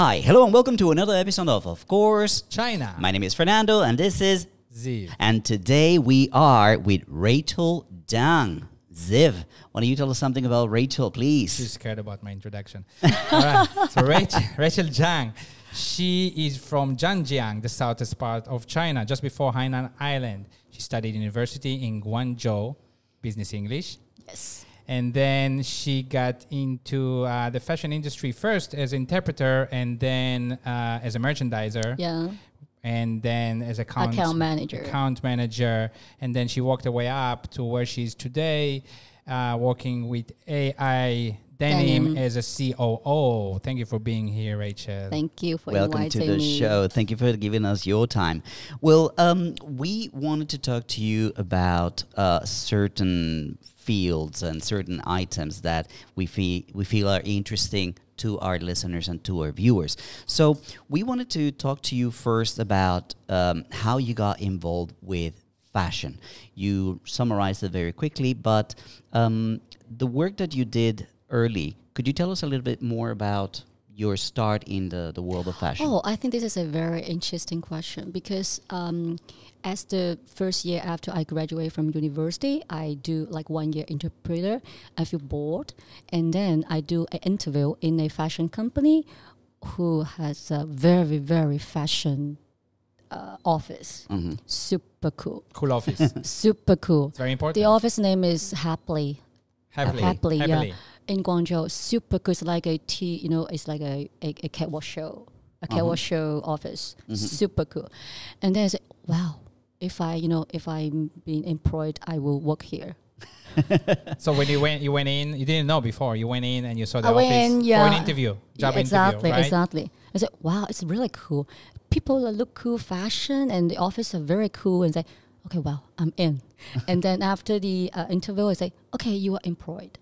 Hi, hello and welcome to another episode of Course China. My name is Fernando and this is Ziv. And today we are with Rachel Zhang. Ziv, why don't you tell us something about Rachel, please? She's scared about my introduction. All right, so Rachel Zhang, she is from Zhanjiang, the southest part of China, just before Hainan Island. She studied university in Guangzhou, business English. Yes. And then she got into the fashion industry first as interpreter and then as a merchandiser. Yeah. And then as account manager. And then she walked her way up to where she is today, working with A.I. Denim as a COO. Thank you for being here, Rachel. Thank you for inviting me. Welcome to the show. Thank you for giving us your time. Well, we wanted to talk to you about certain fields and certain items that we feel are interesting to our listeners and to our viewers. So we wanted to talk to you first about how you got involved with fashion. You summarized it very quickly, but the work that you did early, could you tell us a little bit more about your start in the world of fashion? Oh, I think this is a very interesting question because as the first year after I graduate from university, I do like 1 year interpreter. I feel bored. And then I do an interview in a fashion company who has a very, very fashion office. Mm-hmm. Super cool. Cool office. Super cool. It's very important. The office name is Happily. Happily. Happily, yeah. In Guangzhou. Super cool. It's like a tea, you know, it's like a catwalk show. A catwalk show office. Mm-hmm. Super cool. And then I said, wow. If I, you know, if I'm being employed, I will work here. So when you went in, you didn't know before. You went in and you saw the office for an interview, job interview, right? Exactly. I said, wow, it's really cool. People look cool, fashion, and the office are very cool. And say, okay, wow, I'm in. And then after the interview, I say, okay, you are employed.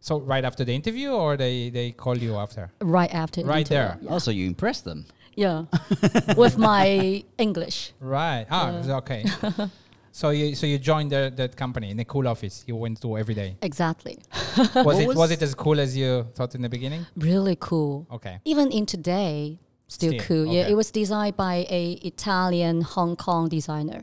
So right after the interview, or they call you after? Right after. Right there. Yeah. Oh, so you impressed them. Yeah, with my English. Right. Ah, okay. So you joined that company in the cool office you went to every day. Exactly. was it as cool as you thought in the beginning? Really cool. Okay. Even in today, still cool. Okay. Yeah, it was designed by a Italian Hong Kong designer.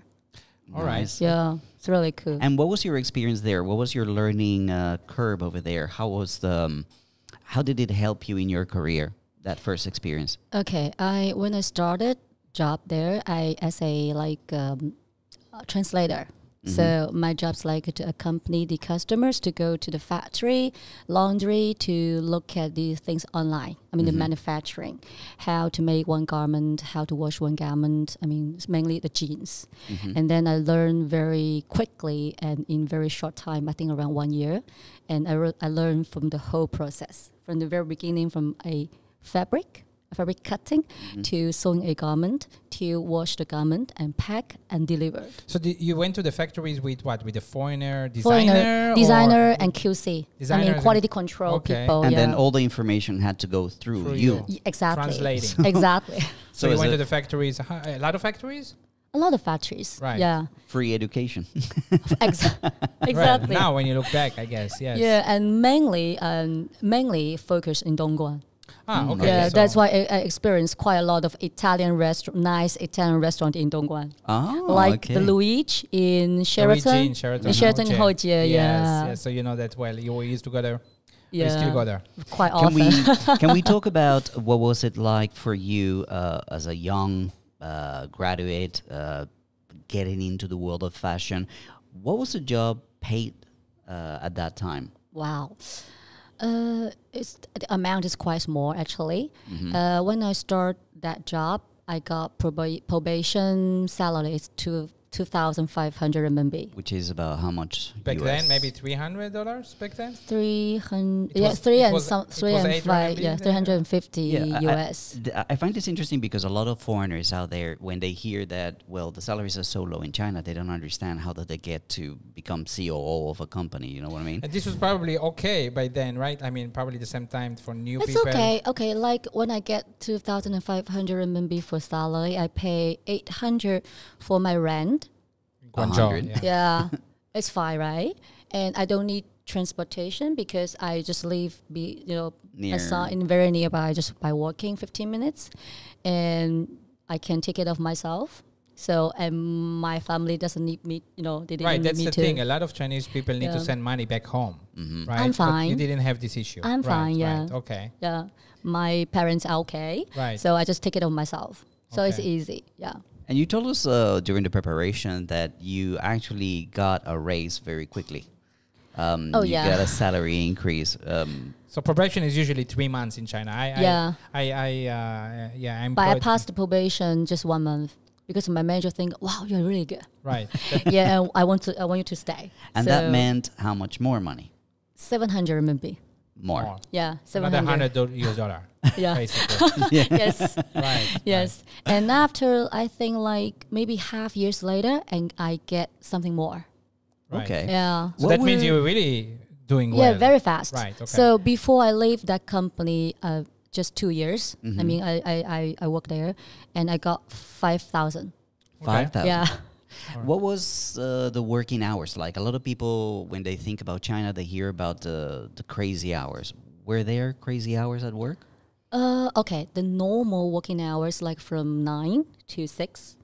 All right. Yeah, it's really cool. And what was your experience there? What was your learning curve over there? How was how did it help you in your career? That first experience. Okay, when I started job there, as a translator. Mm-hmm. So my job's like to accompany the customers to go to the factory, laundry, to look at these things online. I mean, the manufacturing, how to make one garment, how to wash one garment. I mean, it's mainly the jeans. Mm-hmm. And then I learned very quickly and in very short time, I think around 1 year. And I learned from the whole process, from the very beginning, from a fabric cutting to sewing a garment, to wash the garment and pack and deliver. So you went to the factories with what? With a foreigner designer and QC. Designer, I mean, quality control people. And then all the information had to go through you. Exactly. Translating. So exactly. So you went to the factories, a lot of factories? A lot of factories, right? Yeah, free education. Exactly. Right. Now, when you look back, I guess, yes. Yeah, and mainly focused in Dongguan. Ah, okay. Yeah, so that's why I experienced quite a lot of Italian restaurant, nice Italian restaurant in Dongguan. Oh, like the Luigi in Sheraton. Sheraton Hoje. Yes, yeah. Yes. So you know that well. You used to go there. Yeah. We still go there. Quite often. Can we talk about what was it like for you as a young graduate, getting into the world of fashion? What was the job paid at that time? Wow, the amount is quite small actually. When I started that job, I got probation salaries to 2,500 RMB, which is about how much back US? Then? Maybe $300 back then. 300, yeah, $350 US. I find this interesting because a lot of foreigners out there, when they hear that, well, the salaries are so low in China, they don't understand how did they get to become COO of a company. You know what I mean? And this was probably okay by then, right? I mean, probably the same time for new people. It's okay. Okay, like when I get 2,500 RMB for salary, I pay 800 for my rent. Yeah, it's fine, right? And I don't need transportation because I just live, I saw in very nearby just by walking 15 minutes, and I can take it off myself. So and my family doesn't need me, they didn't need me to. Right, that's the thing. A lot of Chinese people need to send money back home, right? I'm fine. But you didn't have this issue. I'm fine, yeah. Right. Okay. Yeah, my parents are okay. Right. So I just take it on myself. So it's easy, yeah. And you told us during the preparation that you actually got a raise very quickly. You got a salary increase. So probation is usually 3 months in China. But I passed the probation just 1 month. Because my manager think, wow, you're really good. Right. Yeah, I want you to stay. And so that meant how much more money? 700 RMB. More. Yeah, 700. Another $100 US. Yeah. Basically. Yes. Right. Yes. Right. And after, I think like maybe half a year later, and I get something more. Right. Okay. Yeah. So that means you were really doing well. Yeah, very fast. Right. Okay. So before I left that company, just 2 years. I mean, I worked there, and I got 5,000. 5,000. Yeah. Right. What was the working hours like? A lot of people, when they think about China, they hear about the crazy hours. Were there crazy hours at work? Okay. The normal working hours, like from 9 to 6.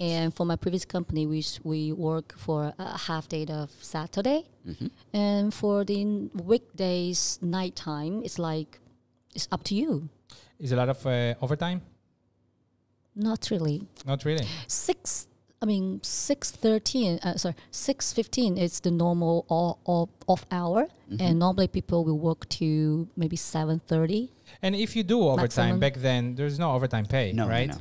And for my previous company, we work for a half day of Saturday, and for the weekdays nighttime, it's like. It's up to you. Is a lot of overtime? Not really. Not really. 6:15 is the normal off hour, and normally people will work to maybe 7:30. And if you do overtime back then, there's no overtime pay, right? No.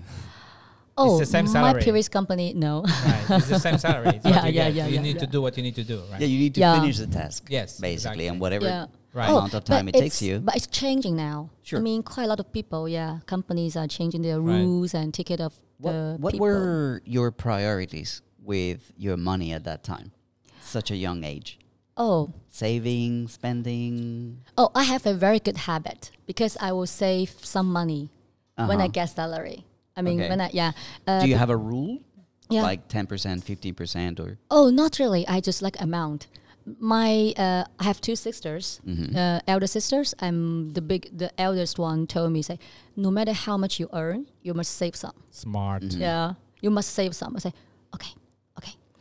Oh, it's the same salary. My previous company, no. Right. It's the same salary. You need to do what you need to do, right? Yeah, you need to finish the task. Yes, basically, and whatever. Yeah. Right. Amount of time it takes you. But it's changing now. Sure. I mean, quite a lot of people, companies are changing their rules and ticket of the people. What were your priorities with your money at that time? Such a young age. Oh. Saving, spending. Oh, I have a very good habit because I will save some money when I get salary. I mean, when I, do you have a rule? Yeah. Like 10%, 15% or? Oh, not really. I just like amount. My I have 2 sisters, elder sisters, and the eldest one told me, say, no matter how much you earn, you must save some. Smart. Yeah, you must save some. I say, okay.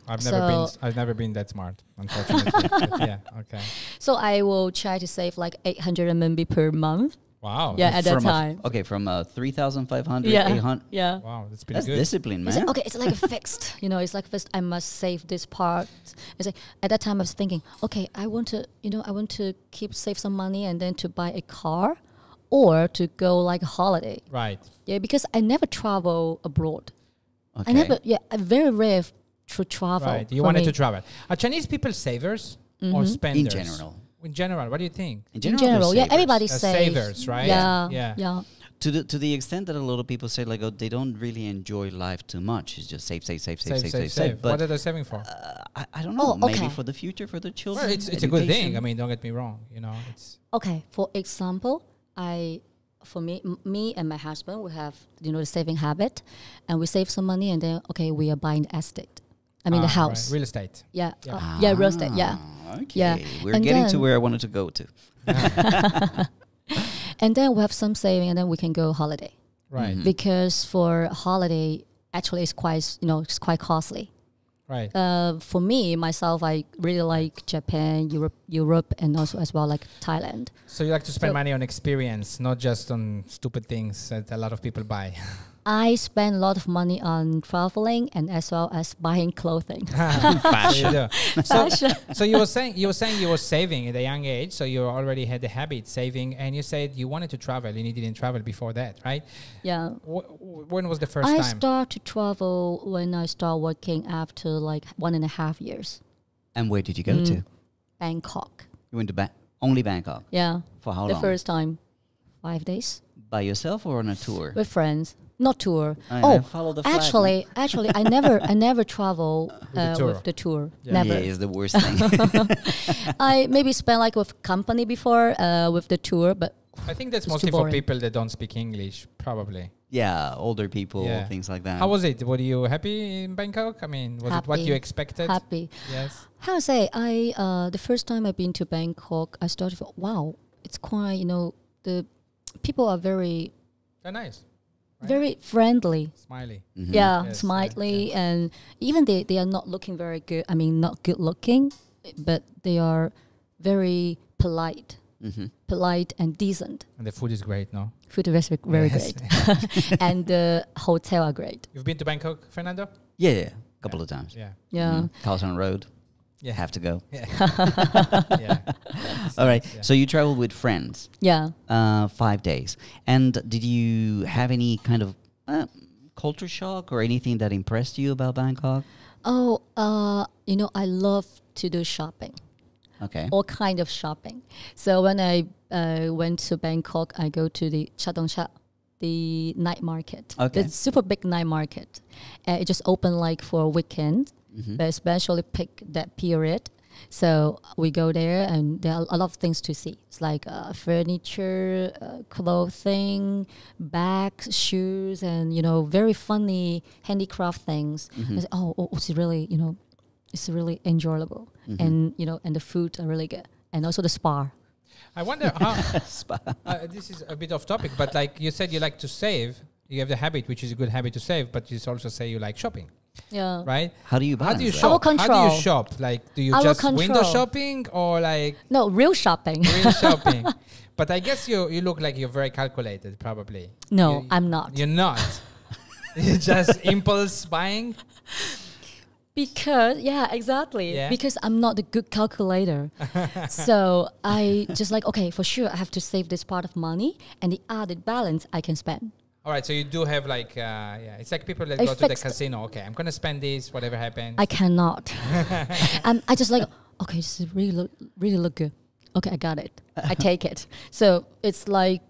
I've never been that smart, unfortunately. Yeah, okay. So I will try to save like 800 RMB per month. Wow. Yeah, at that time. Okay, from 3,500, 800. Yeah. Wow, that's pretty good. That's discipline, man. It's like, okay, it's like a fixed, it's like fixed, I must save this part. It's like, at that time I was thinking, okay, I want to, I want to save some money and then to buy a car or to go like a holiday. Right. Yeah, because I never travel abroad. Okay. I never, very rare to travel. Right, you wanted to travel. Are Chinese people savers or spenders? In general. In general, what do you think? In general, yeah, everybody saves. Savers, right? Yeah, yeah, yeah. To the extent that a lot of people say, like, oh, they don't really enjoy life too much. It's just save. But what are they saving for? I don't know. Maybe for the future, for the children. Well, it's a good thing. I mean, don't get me wrong. It's okay. For example, me and my husband, we have the saving habit, and we save some money, and then we are buying the estate. I mean, the house. Right. Real estate. Yeah. Yeah. Real estate. Yeah. Okay. Yeah. We're getting to where I wanted to go to. And then we have some saving and then we can go holiday. Right. Because for holiday, actually it's quite, it's quite costly. Right. For me, myself, I really like Japan, Europe, and also as well like Thailand. So you like to spend money on experience, not just on stupid things that a lot of people buy. I spend a lot of money on traveling and as well as buying clothing. Fashion. So you were saying you were saving at a young age, so you already had the habit saving, and you said you wanted to travel and you didn't travel before that, right? Yeah. When was the first time? I started to travel when I started working after like 1.5 years. And where did you go to? Bangkok. You went to only Bangkok? Yeah. For how long? The first time. 5 days. By yourself or on a tour? With friends. Not tour. Actually, I never travel with the tour. Yeah. Never. Yeah, it's the worst thing. I maybe spent like with company before with the tour, but I think that's mostly for people that don't speak English, probably. Yeah, older people, things like that. How was it? Were you happy in Bangkok? I mean, was it what you expected? Happy. Yes. How to say, the first time I've been to Bangkok, I started, wow, it's quite, you know, the people are very... They're nice. Right? Very friendly. Smiley. Mm-hmm. Yeah, yes, smiley. Yeah. And even they are not looking very good. I mean, not good looking, but they are very polite. Mm-hmm. Polite and decent. And the food is great, no? Food is very great. And the hotel are great. You've been to Bangkok, Fernando? Yeah, yeah. A couple of times. Yeah. Yeah. Khao San Road. Yeah. Have to go. Yeah. All right. Yeah. So you traveled with friends. Yeah. 5 days. And did you have any kind of culture shock or anything that impressed you about Bangkok? Oh, you know, I love to do shopping. Okay. All kind of shopping. So when I went to Bangkok, I go to the Chatuchak, the night market. Okay. It's super big night market. It just opened like for a weekend, but especially pick that period. So we go there, and there are a lot of things to see. It's like furniture, clothing, bags, shoes, and you know, very funny handicraft things. I said, oh, it's really, you know, it's really enjoyable, and you know, and the food are really good, and also the spa. I wonder how spa. This is a bit off topic, but like you said, you like to save. You have the habit, which is a good habit to save, but you also say you like shopping. Yeah. Right. How do you balance? How do you shop? How do you shop? Like, do you just window shopping or like no real shopping? Real shopping. But I guess you look like you're very calculated, probably. No, I'm not. You're not. You're just impulse buying. Because, yeah, exactly. Yeah. Because I'm not a good calculator. So I just like, okay, for sure, I have to save this part of money and the added balance I can spend. All right, so you do have like, yeah, it's like people that go to the casino. Okay, I'm going to spend this, whatever happens. I cannot. I just like, okay, this is really look good. Okay, I got it. I take it. So it's like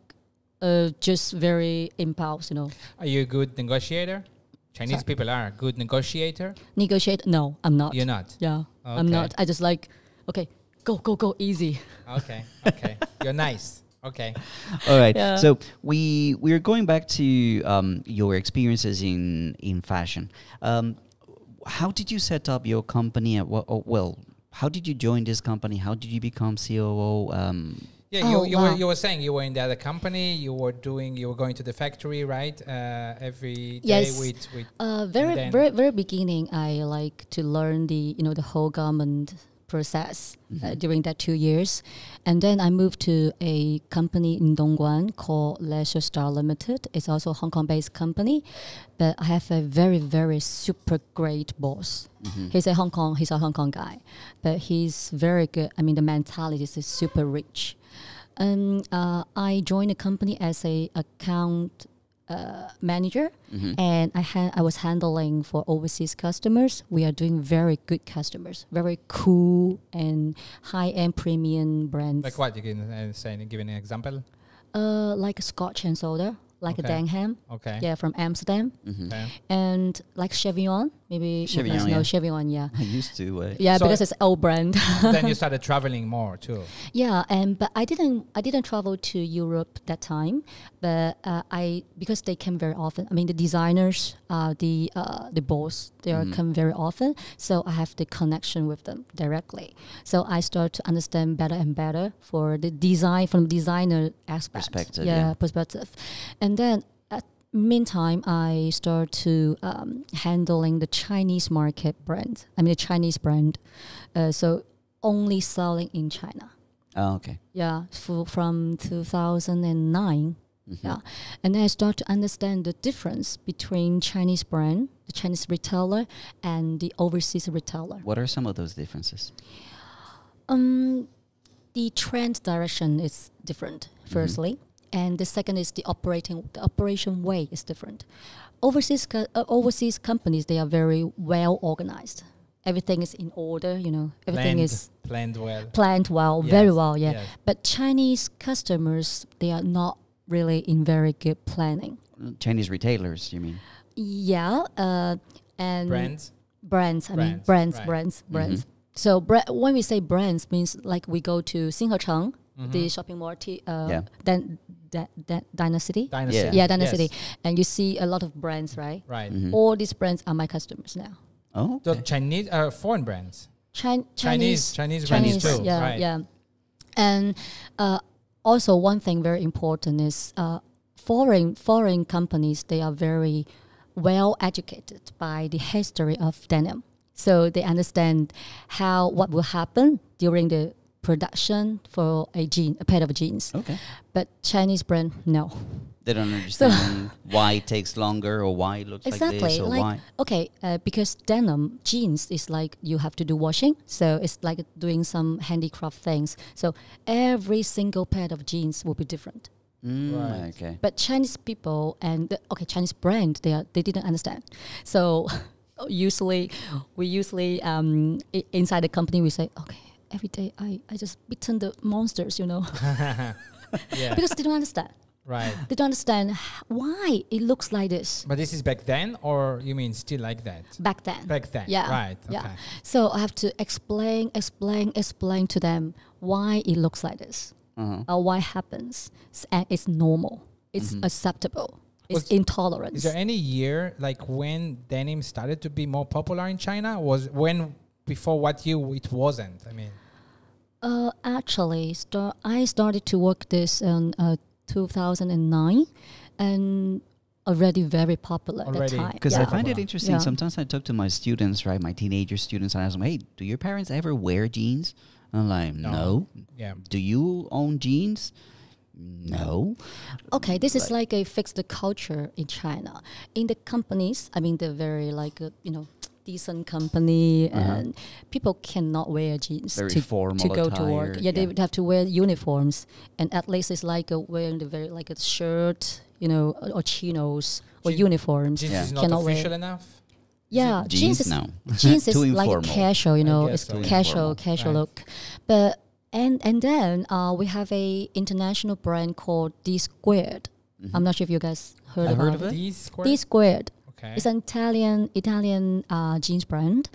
just very impulse, you know. Are you a good negotiator? Chinese people are a good negotiator. Negotiate? No, I'm not. You're not? Yeah, I'm not. I just like, okay, go, easy. Okay, okay. You're nice. Okay. All right. Yeah. So we're going back to your experiences in fashion. How did you set up your company? Well, how did you join this company? How did you become COO? Yeah, you were saying you were in the other company. You were going to the factory, right? Every day with very beginning. I like to learn the the whole garment process during that 2 years, and then I moved to a company in Dongguan called Leisure Star Limited. It's also a Hong Kong-based company, but I have a very super great boss. He's a Hong Kong guy, but he's very good. I mean, the mentality is super rich. I joined the company as a account manager, and I was handling for overseas customers. We are doing very good customers, very cool and high-end premium brands. Like what? You can say, give an example? Like a Scotch and Soda, like a Denham. Okay. Yeah, from Amsterdam. And like Chevignon, maybe you guys know Chevignon, yeah. I used to. Yeah, so because it's old brand. Then you started traveling more too. Yeah, but I didn't travel to Europe that time, but because they came very often. I mean, the designers, the boss, they come very often, so I have the connection with them directly. So I start to understand better and better for the design from designer aspect. Perspective. Yeah, perspective, and then. Meantime, I start to handling the Chinese market brand. I mean, the Chinese brand. So only selling in China. Oh, okay. Yeah, from 2009. Yeah, and then I start to understand the difference between Chinese brand, the Chinese retailer, and the overseas retailer. What are some of those differences? The trend direction is different. Firstly. And the second is the operation way is different. Overseas companies, they are very well organized. Everything is in order, you know. Everything is planned well. Planned well, very well, yeah. Yes. But Chinese customers, they are not really in very good planning. Chinese retailers, you mean? Yeah, and brands. So when we say brands, means like we go to Xinhecheng. the shopping mall, Dynasty. Dynasty. And you see a lot of brands, right? Right. All these brands are my customers now. Oh, okay. So Chinese, foreign brands. Chinese brands too. Yeah, right. And also one thing very important is foreign companies. They are very well educated by the history of denim, so they understand what will happen during the production for a pair of jeans. Okay, but Chinese brand, no. They don't understand why it takes longer or why it looks like this or why. Okay, because denim jeans is like you have to do washing, so it's like doing some handicraft things. So every single pair of jeans will be different. Right. Okay. But Chinese people and Chinese brand, they didn't understand. So we usually inside the company we say, okay, every day I just beaten the monsters, you know. Because they don't understand. Right. They don't understand why it looks like this. But this is back then, or you mean still like that? Back then. Back then. Yeah. Right. Okay. Yeah. So I have to explain to them why it looks like this, or why it happens. And it's normal. It's acceptable. It's intolerance. Is there any year like when denim started to be more popular in China? Before what year it wasn't? I mean, actually, I started to work this on. 2009, and already very popular at that time. Because I find it interesting. Sometimes I talk to my students, right, my teenager students, and I ask them, hey, do your parents ever wear jeans? And I'm like, no. Yeah. Do you own jeans? No. Okay, this is like a fixed culture in China. In the companies, I mean, they're very like, decent company, and people cannot wear jeans to go to work. Yeah, they would have to wear uniforms, and at least it's like wearing the very like a shirt, you know, or chinos or uniforms. Jeans is not official enough. Yeah, jeans is like casual, you know, it's casual look. But and then we have a international brand called D squared. I'm not sure if you guys heard of it. D squared. It's an Italian jeans brand.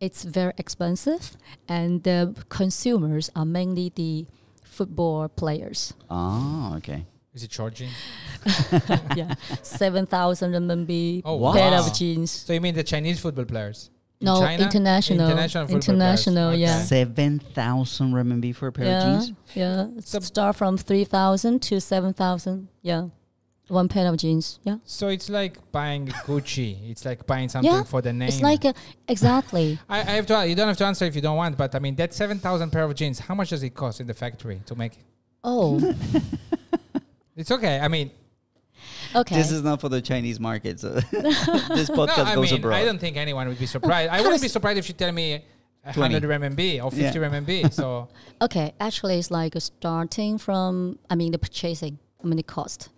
It's very expensive, and the consumers are mainly the football players. Oh, okay. Is it charging? Yeah, 7,000 RMB pair of jeans. So you mean the Chinese football players? No, international. Yeah, 7,000 RMB for a pair of jeans. Yeah, start from 3,000 to 7,000. Yeah. One pair of jeans, yeah. So it's like buying Gucci. It's like buying something for the name. It's like exactly. I have to. You don't have to answer if you don't want. But I mean, that 7,000 pair of jeans. How much does it cost in the factory to make? Oh, it's okay. I mean, okay. This is not for the Chinese market. So this podcast goes abroad. I don't think anyone would be surprised. I wouldn't be surprised if you tell me 100 RMB or 50 RMB. So okay, actually, it's like starting from. I mean, the purchasing. I mean, the cost.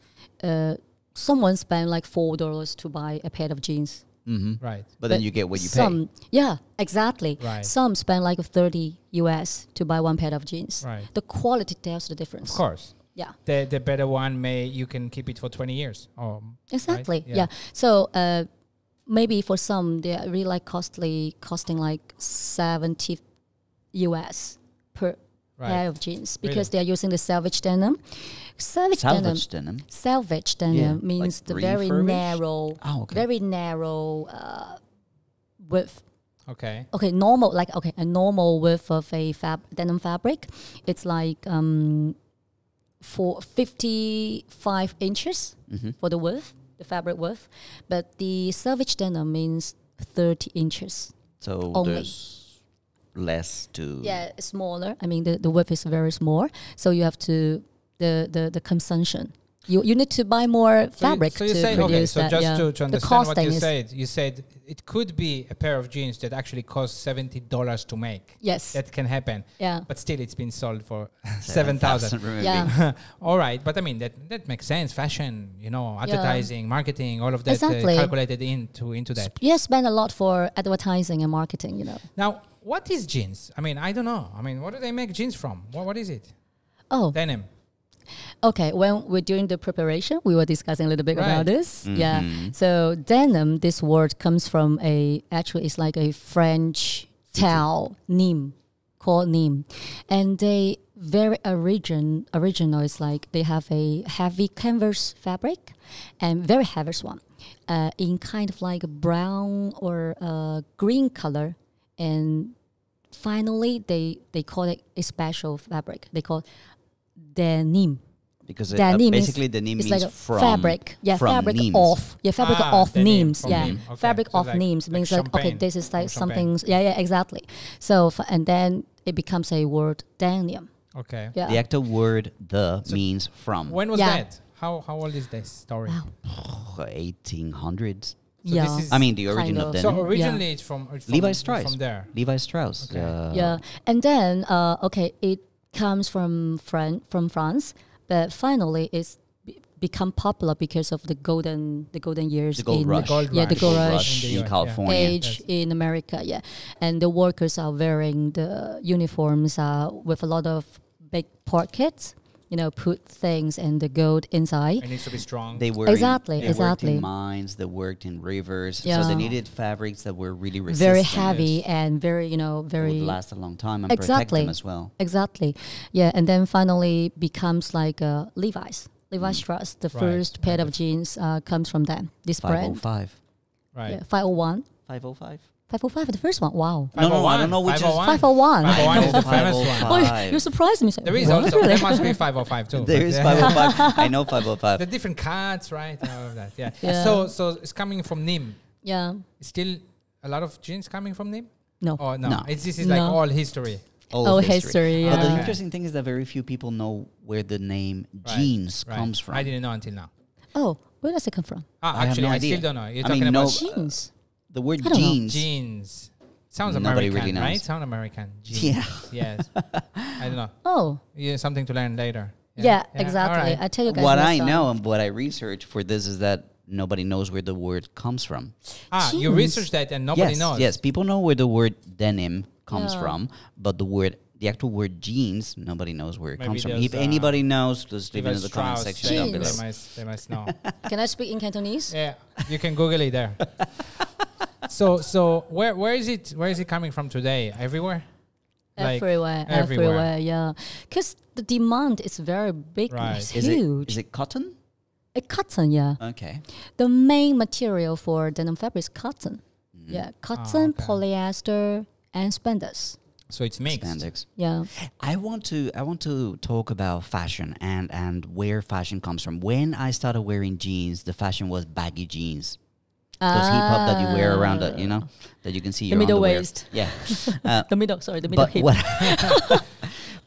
Someone spent like $4 to buy a pair of jeans. Right. But then you get what you pay. Yeah, exactly. Right. Some spend like $30 US to buy one pair of jeans. Right. The quality tells the difference. Of course. Yeah. The better one you can keep it for 20 years. Exactly. Right? Yeah. So maybe for some, they are really like costing like $70 US per pair of jeans because they are using the salvage denim. Salvage denim means like the very narrow, width. Okay. Okay, normal, like a normal width of a denim fabric. It's like 55 inches for the width, the fabric width. But the salvage denim means 30 inches. So only. Less to smaller. I mean, the width is very small, so you have to the consumption. You need to buy more fabric. So you said so just to understand what you said, it could be a pair of jeans that actually cost $70 to make. Yes, that can happen. Yeah, but still, it's been sold for 7,000. Yeah, all right. But I mean, that makes sense. Fashion, you know, advertising, marketing, all of that calculated into that. Yeah, spend a lot for advertising and marketing. You know now. What is jeans? I mean, I don't know. I mean, what do they make jeans from? What is it? Oh. Denim. Okay, when we're doing the preparation, we were discussing a little bit about this. Yeah. So denim, this word comes from it's like a French town, Nîmes, called Nîmes. And very original. It's like they have a heavy canvas fabric and very heavy one in kind of like brown or green color. And finally, they call it a special fabric. They call it denim. Because basically the Nîmes is like from fabric. Yeah, from fabric Nîmes. Off. Yeah, fabric of Nîmes. Yeah, Nîmes. Okay. Fabric so of like Nîmes means like, okay, this is like something. Yeah, yeah, exactly. So, and then it becomes a word, denim. Okay. Yeah. The actual word, the, so means from. When was that? How old is this story? Wow. 1800s. So yeah, I mean the origin of denim. So originally it's from Levi Strauss. From there. Levi Strauss. Okay. Yeah, and then okay, it comes from France. But finally, it's become popular because of the golden years, the gold rush in California, in America, yeah. And the workers are wearing the uniforms with a lot of big pockets, you know, put things and the gold inside. It needs to be strong. They were exactly. They worked in mines, they worked in rivers, so they needed fabrics that were really resistant, very heavy, and very, you know, very. It would last a long time and protect them as well. Exactly, yeah, and then finally becomes like Levi's. Levi Strauss, the first pair of jeans comes from them. This brand. 505. Right. Yeah, 501. 505. 505, the first one. Wow. No, I don't know which 501. Is 501. 501 is the famous one. Oh, you surprised me. There is also. Really? There must be 505 too. There is 505. I know 505. The different cards, right? All of that. Yeah. So it's coming from Nîmes. Yeah. Still a lot of jeans coming from Nîmes? No. Oh, no. This is like all history. All history. Yeah. But the interesting thing is that very few people know where the name jeans comes from. I didn't know until now. Oh, where does it come from? Actually, I still don't know. You're talking about jeans. The word jeans. Jeans. Sounds American, really knows. Right? Sound American. Jeans. Yeah. Yes. I don't know. Oh. Yeah, something to learn later. Yeah, yeah, exactly. Right. I tell you guys what I know and what I research for this is that nobody knows where the word comes from. Ah, jeans. You research that and nobody knows. Yes, people know where the word denim comes from, but the actual word jeans, nobody knows where it comes from. If anybody knows, just leave it in the comment section down below. They must know. Can I speak in Cantonese? Yeah, you can Google it there. So where is it coming from today? Everywhere? Everywhere, yeah. Because the demand is very big. Right. It's huge. Is it cotton? Cotton, yeah. Okay. The main material for denim fabric is cotton. Mm. Yeah, cotton, polyester, and spandex. So it's mixed. Spandex. Yeah. I want to talk about fashion and where fashion comes from. When I started wearing jeans, the fashion was baggy jeans. Those hip-hop that you wear around, you know, that you can see your middle waist. Yeah. The middle hip.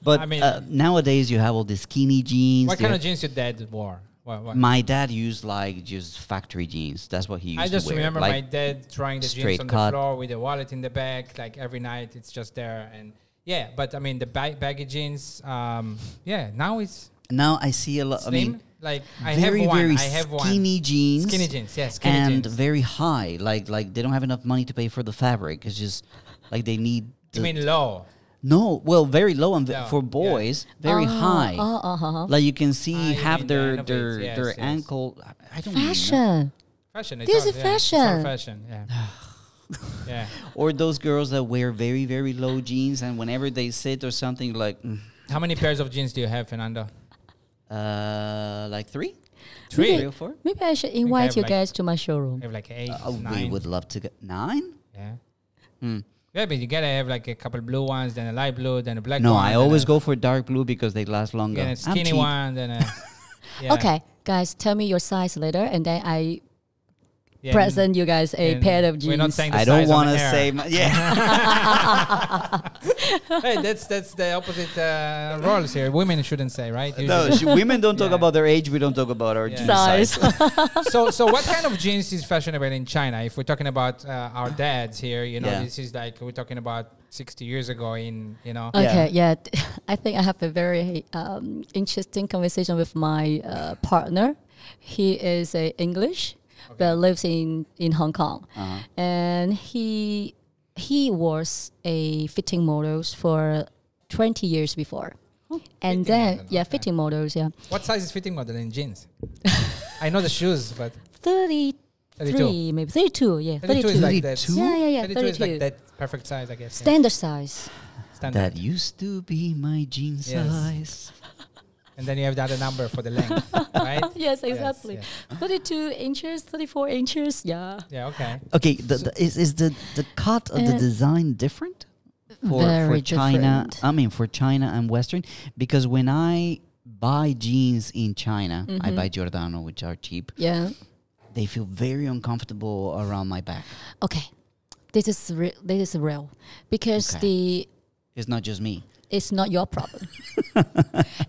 But I mean, nowadays you have all these skinny jeans. What kind of jeans your dad wore? What? My dad used like just factory jeans. That's what he used to wear. I just remember like my dad trying the jeans on the floor with a wallet in the back, like every night it's just there. And yeah, but I mean the baggy jeans, yeah, now I see a lot. I mean, like I have one. Skinny jeans. Skinny jeans, yes. Skinny and jeans. Very high, like they don't have enough money to pay for the fabric. It's just like they need. You mean low? No, well, very low, and for boys, very high. Like you can see half their ankle. I don't know. Fashion. This is fashion. It's all fashion. Yeah. Yeah. Or those girls that wear very very low jeans, and whenever they sit or something like. How many pairs of jeans do you have, Fernando? Like three or four. Maybe I should invite you guys to my showroom. I have like 8, 9. We would love to get 9. Yeah. Mm. Yeah, but you gotta have like a couple blue ones, then a light blue, then a black. No, I always go for dark blue because they last longer. And a skinny one, then a. Yeah. Okay, guys, tell me your size later, and then I present you guys a pair of jeans. We're not saying the I don't want to say. Yeah. Hey, that's the opposite roles here. Women shouldn't say, right? Usually. No, women don't talk about their age. We don't talk about our size. So what kind of jeans is fashionable in China? If we're talking about our dads here, you know, this is like we're talking about 60 years ago in, you know. Okay, yeah. I think I have a very interesting conversation with my partner. He is English. Okay. But lives in Hong Kong, and he was a fitting models for 20 years before, and then model, fitting models. Yeah. What size is fitting model in jeans? I know the shoes, but 33, maybe 32. Yeah, 32 is like that. Yeah, 32 is like that perfect size, I guess. Standard size. Standard. That used to be my jean size. And then you have the other number for the length, right? Yes, exactly. Yes, yes. 32 inches, 34 inches, yeah. Yeah, okay. Okay, is the cut of the design different? For China, different. I mean, for China and Western, because when I buy jeans in China, I buy Giordano, which are cheap. Yeah. They feel very uncomfortable around my back. Okay. This is real. Because it's not just me. It's not your problem.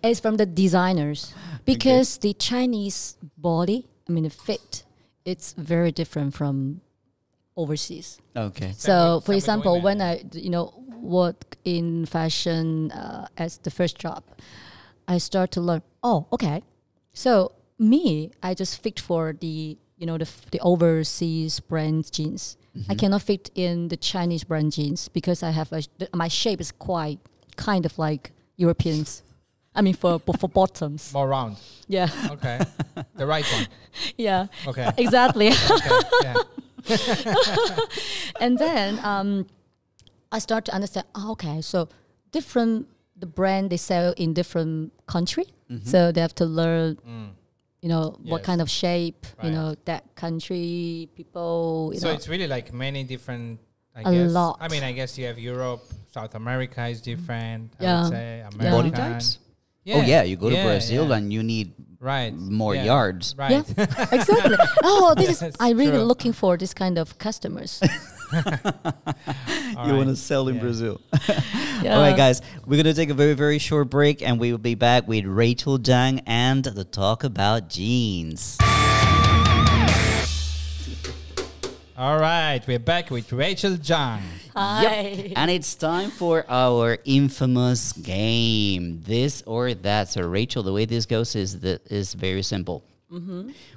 It's from the designers. Because the Chinese body, I mean the fit, it's very different from overseas. Okay. So for example, when I work in fashion as the first job, I start to learn, oh, okay. So me, I just fit for the overseas brand jeans. I cannot fit in the Chinese brand jeans because I have my shape is quite kind of like Europeans. I mean for bottoms. More round. Yeah. Okay. The right one. Yeah. Okay. Exactly. Okay. Yeah. And then I start to understand, oh, okay, so the brand they sell in different country, so they have to learn what kind of shape, that country people. So it's really like many different. I guess a lot. I mean, I guess you have Europe, South America is different. I would say American. Body types. Yeah. Oh yeah, you go to Brazil and you need more yards. Right. Yeah. Exactly. Oh, this is I'm really looking for this kind of customers. You want to sell in Brazil. All right, guys, we're going to take a very, very short break, and we will be back with Rachel Zhang and the Talk About Jeans. All right, we're back with Rachel Zhang. Hi. Yep. And it's time for our infamous game, this or that. So, Rachel, the way this goes is very simple.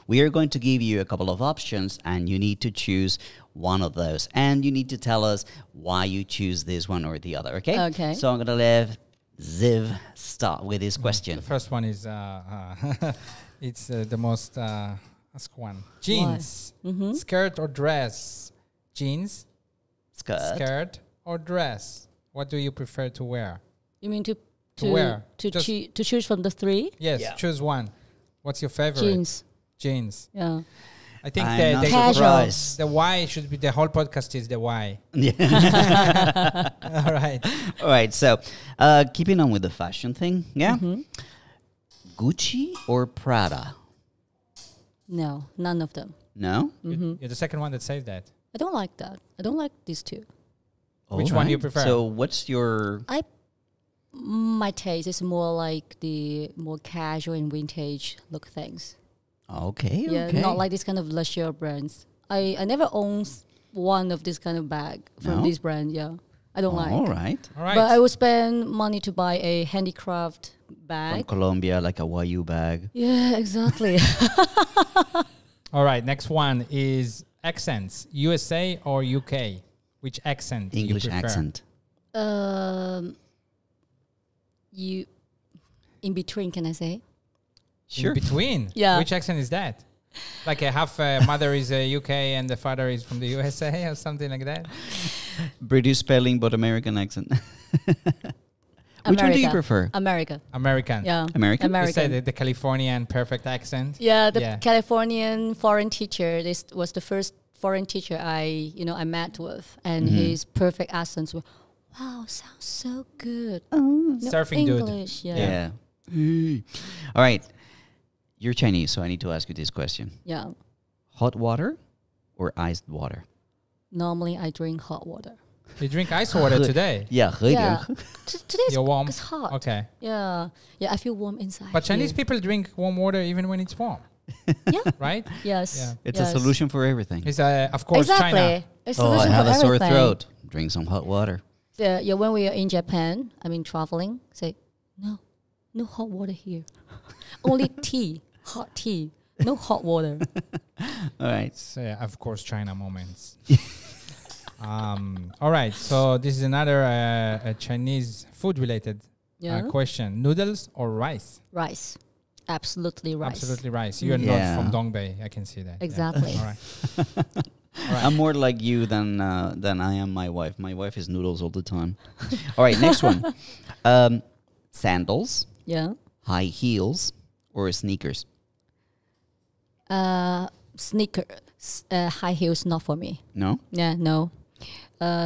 We are going to give you a couple of options, and you need to choose one of those. And you need to tell us why you choose this one or the other, okay? Okay. So I'm going to let Ziv start with his question. The first one is, it's the most asked one. Jeans, skirt or dress? Jeans, skirt or dress? What do you prefer to wear? You mean to wear? To choose from the three? Yes, choose one. What's your favorite? Jeans. Jeans. Yeah. I think the why should be the whole podcast is the why. Yeah. All right. All right. So keeping on with the fashion thing. Yeah. Gucci or Prada? No, none of them. No? You're the second one that says that. I don't like that. I don't like these two. All Which one do you prefer? So what's your... My taste is more like the more casual and vintage look things. Okay, yeah, okay. Not like this kind of luxury brands. I never owned one of this kind of bag from this brand, yeah. I don't like. All right. But I will spend money to buy a handicraft bag. From Colombia, like a Wayu bag. Yeah, exactly. All right, next one is accents. USA or UK? Which accent English do you prefer? Accent. You in between, can I say? Sure. In between? Yeah. Which accent is that? Like a half mother is a UK and the father is from the USA or something like that? British spelling but American accent. Which one do you prefer? America. American. Yeah. American? American. You say the Californian perfect accent? Yeah, the Californian foreign teacher. This was the first foreign teacher I met with, and his perfect accents were... Wow, sounds so good. Oh, surfing English, dude. Yeah. All right. You're Chinese, so I need to ask you this question. Yeah. Hot water or iced water? Normally, I drink hot water. You drink iced water today? Yeah. Today it's hot. Okay. Yeah. Yeah, I feel warm inside. But Chinese people drink warm water even when it's warm. Yeah. Right? Yes. Yeah. It's a solution for everything. It's, of course, exactly. China. It's a solution for everything. I have a sore throat. Drink some hot water. Yeah, when we are in Japan, I mean traveling, say, no hot water here. Only tea, hot tea, no hot water. All right. So, of course, China moments. All right. So this is another a Chinese food-related question. Noodles or rice? Rice. Absolutely rice. Absolutely rice. You are not from Dongbei. I can see that. Exactly. Yeah. All right. Right. I'm more like you than I am my wife. My wife is noodles all the time. All right, next one. Sandals. Yeah. High heels or sneakers? High heels, not for me. No? Yeah, no.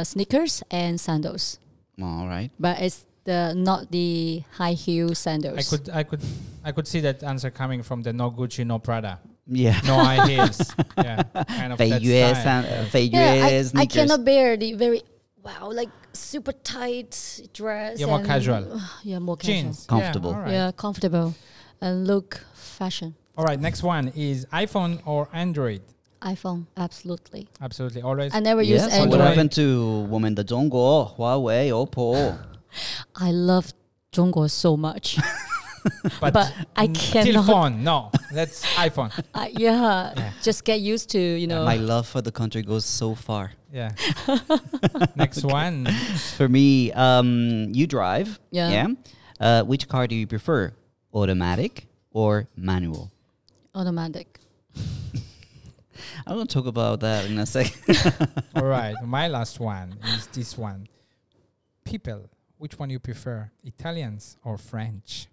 Sneakers and sandals. All right. But it's not the high heel sandals. I could see that answer coming from the no Gucci, no Prada. Yeah. No high heels. Yeah. Kind of that style. Yeah, I cannot bear the very like super tight dress. Yeah, more casual. Yeah, more casual. Jeans. Comfortable. Yeah, right. Yeah, comfortable. And look fashion. All right, next one is iPhone or Android? iPhone, absolutely. Absolutely, always. I never use Android. So what happened to women? The Zhongguo, Huawei, Oppo. I love Zhongguo so much. but I cannot. Phone, no. That's iPhone. Yeah, just get used to, you know. My love for the country goes so far. Yeah. Next one. For me, you drive. Yeah. Which car do you prefer? Automatic or manual? Automatic. I'm going to talk about that in a second. All right. My last one is this one. People, which one you prefer? Italians or French?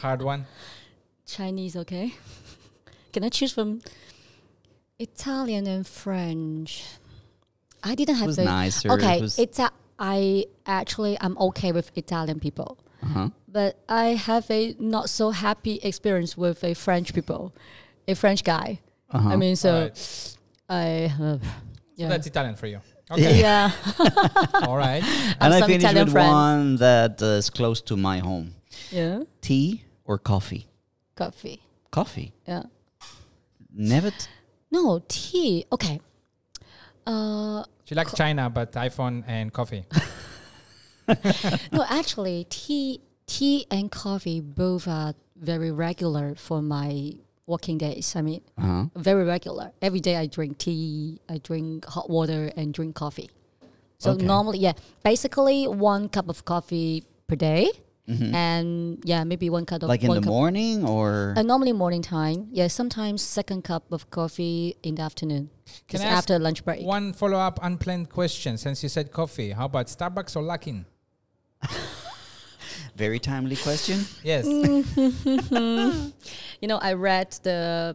Hard one. Chinese, okay. Can I choose from Italian and French? I didn't have the... nicer. Okay. I'm okay with Italian people. But I have a not so happy experience with a French guy. I mean, so so that's Italian for you. Okay. Yeah. All right. And I finished with one that is close to my home. Yeah. Tea or coffee? Coffee. Coffee? Yeah. Never. No, tea. Okay. She likes China, but iPhone and coffee. No, actually, tea and coffee both are very regular for my working days. I mean, very regular. Every day I drink tea, I drink hot water, and drink coffee. So normally, basically 1 cup of coffee per day. And maybe 1 cup of... Like in the morning or? Normally morning time. Yeah, sometimes 2nd cup of coffee in the afternoon. Can I ask after lunch break. One follow-up unplanned question since you said coffee. How about Starbucks or Luckin? Very timely question. Yes. You know, I read the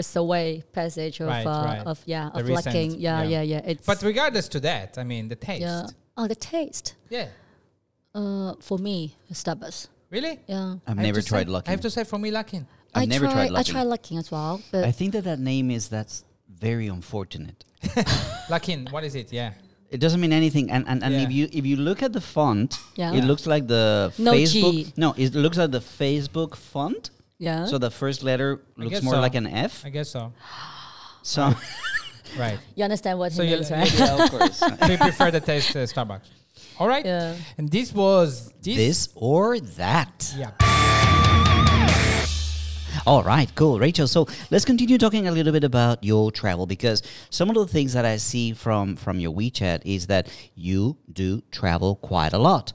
survey passage of of Luckin. Yeah. It's but regardless to that, I mean the taste. Yeah. Oh, the taste. Yeah. For me, Starbucks. Really? Yeah. I've never tried Luckin. I have to say, for me, Luckin. I've never tried Luckin. I tried Luckin as well, but I think that name is very unfortunate. Luckin, what is it? Yeah. It doesn't mean anything, and if you look at the font, it looks like the Facebook. G. No, it looks like the Facebook font. Yeah. So the first letter looks more like an F. I guess so. So, right. You understand what he means, right? Yeah, of course. So you prefer the taste Starbucks. All right. Yeah. And this was this or that. Yeah. All right, cool, Rachel. So let's continue talking a little bit about your travel, because some of the things that I see from your WeChat is that you do travel quite a lot.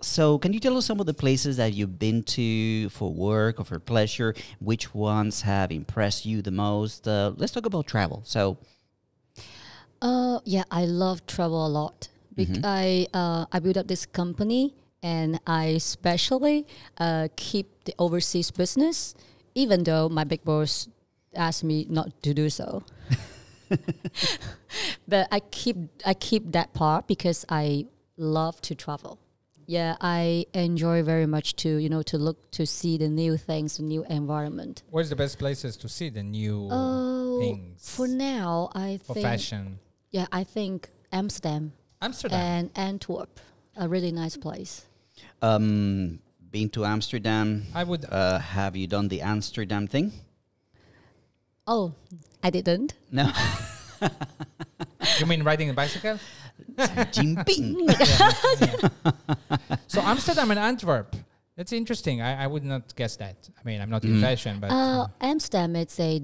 So can you tell us some of the places that you've been to for work or for pleasure? Which ones have impressed you the most? Let's talk about travel. So, yeah, I love travel a lot. I built up this company. And I especially keep the overseas business, even though my big boss asked me not to do so. But I keep that part because I love to travel. Yeah, I enjoy very much to see the new things, the new environment. Where's the best places to see the new things? For now, I think fashion. Yeah, I think Amsterdam and Antwerp. A really nice place. Been to Amsterdam. I would. Have you done the Amsterdam thing? Oh, I didn't. No. You mean riding a bicycle? Jinping. So Amsterdam and Antwerp. That's interesting. I would not guess that. I mean, I'm not in fashion, but Amsterdam. It's a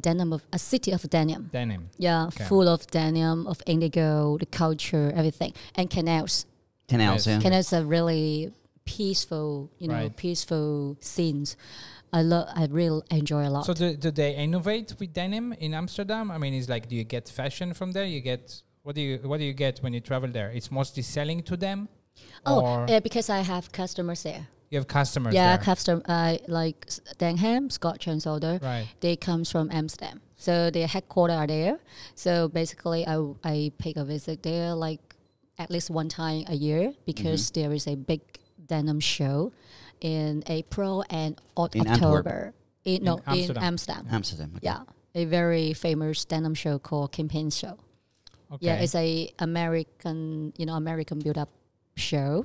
city of denim. Denim. Yeah, okay. Full of denim, of indigo, the culture, everything, and canals. Canals are really peaceful scenes. I really enjoy a lot. So do they innovate with denim in Amsterdam? I mean, it's like, do you get fashion from there? You get what do you get when you travel there? It's mostly selling to them. Oh, because I have customers there. You have customers. Yeah, like Denham, Scotch and Soda. Right. They come from Amsterdam, so their headquarters are there. So basically, I pay a visit there like at least one time a year because there is a big denim show in April and October. In Amsterdam. Okay. Yeah, a very famous denim show called Kingpins Show. Okay. Yeah, it's a American build up show,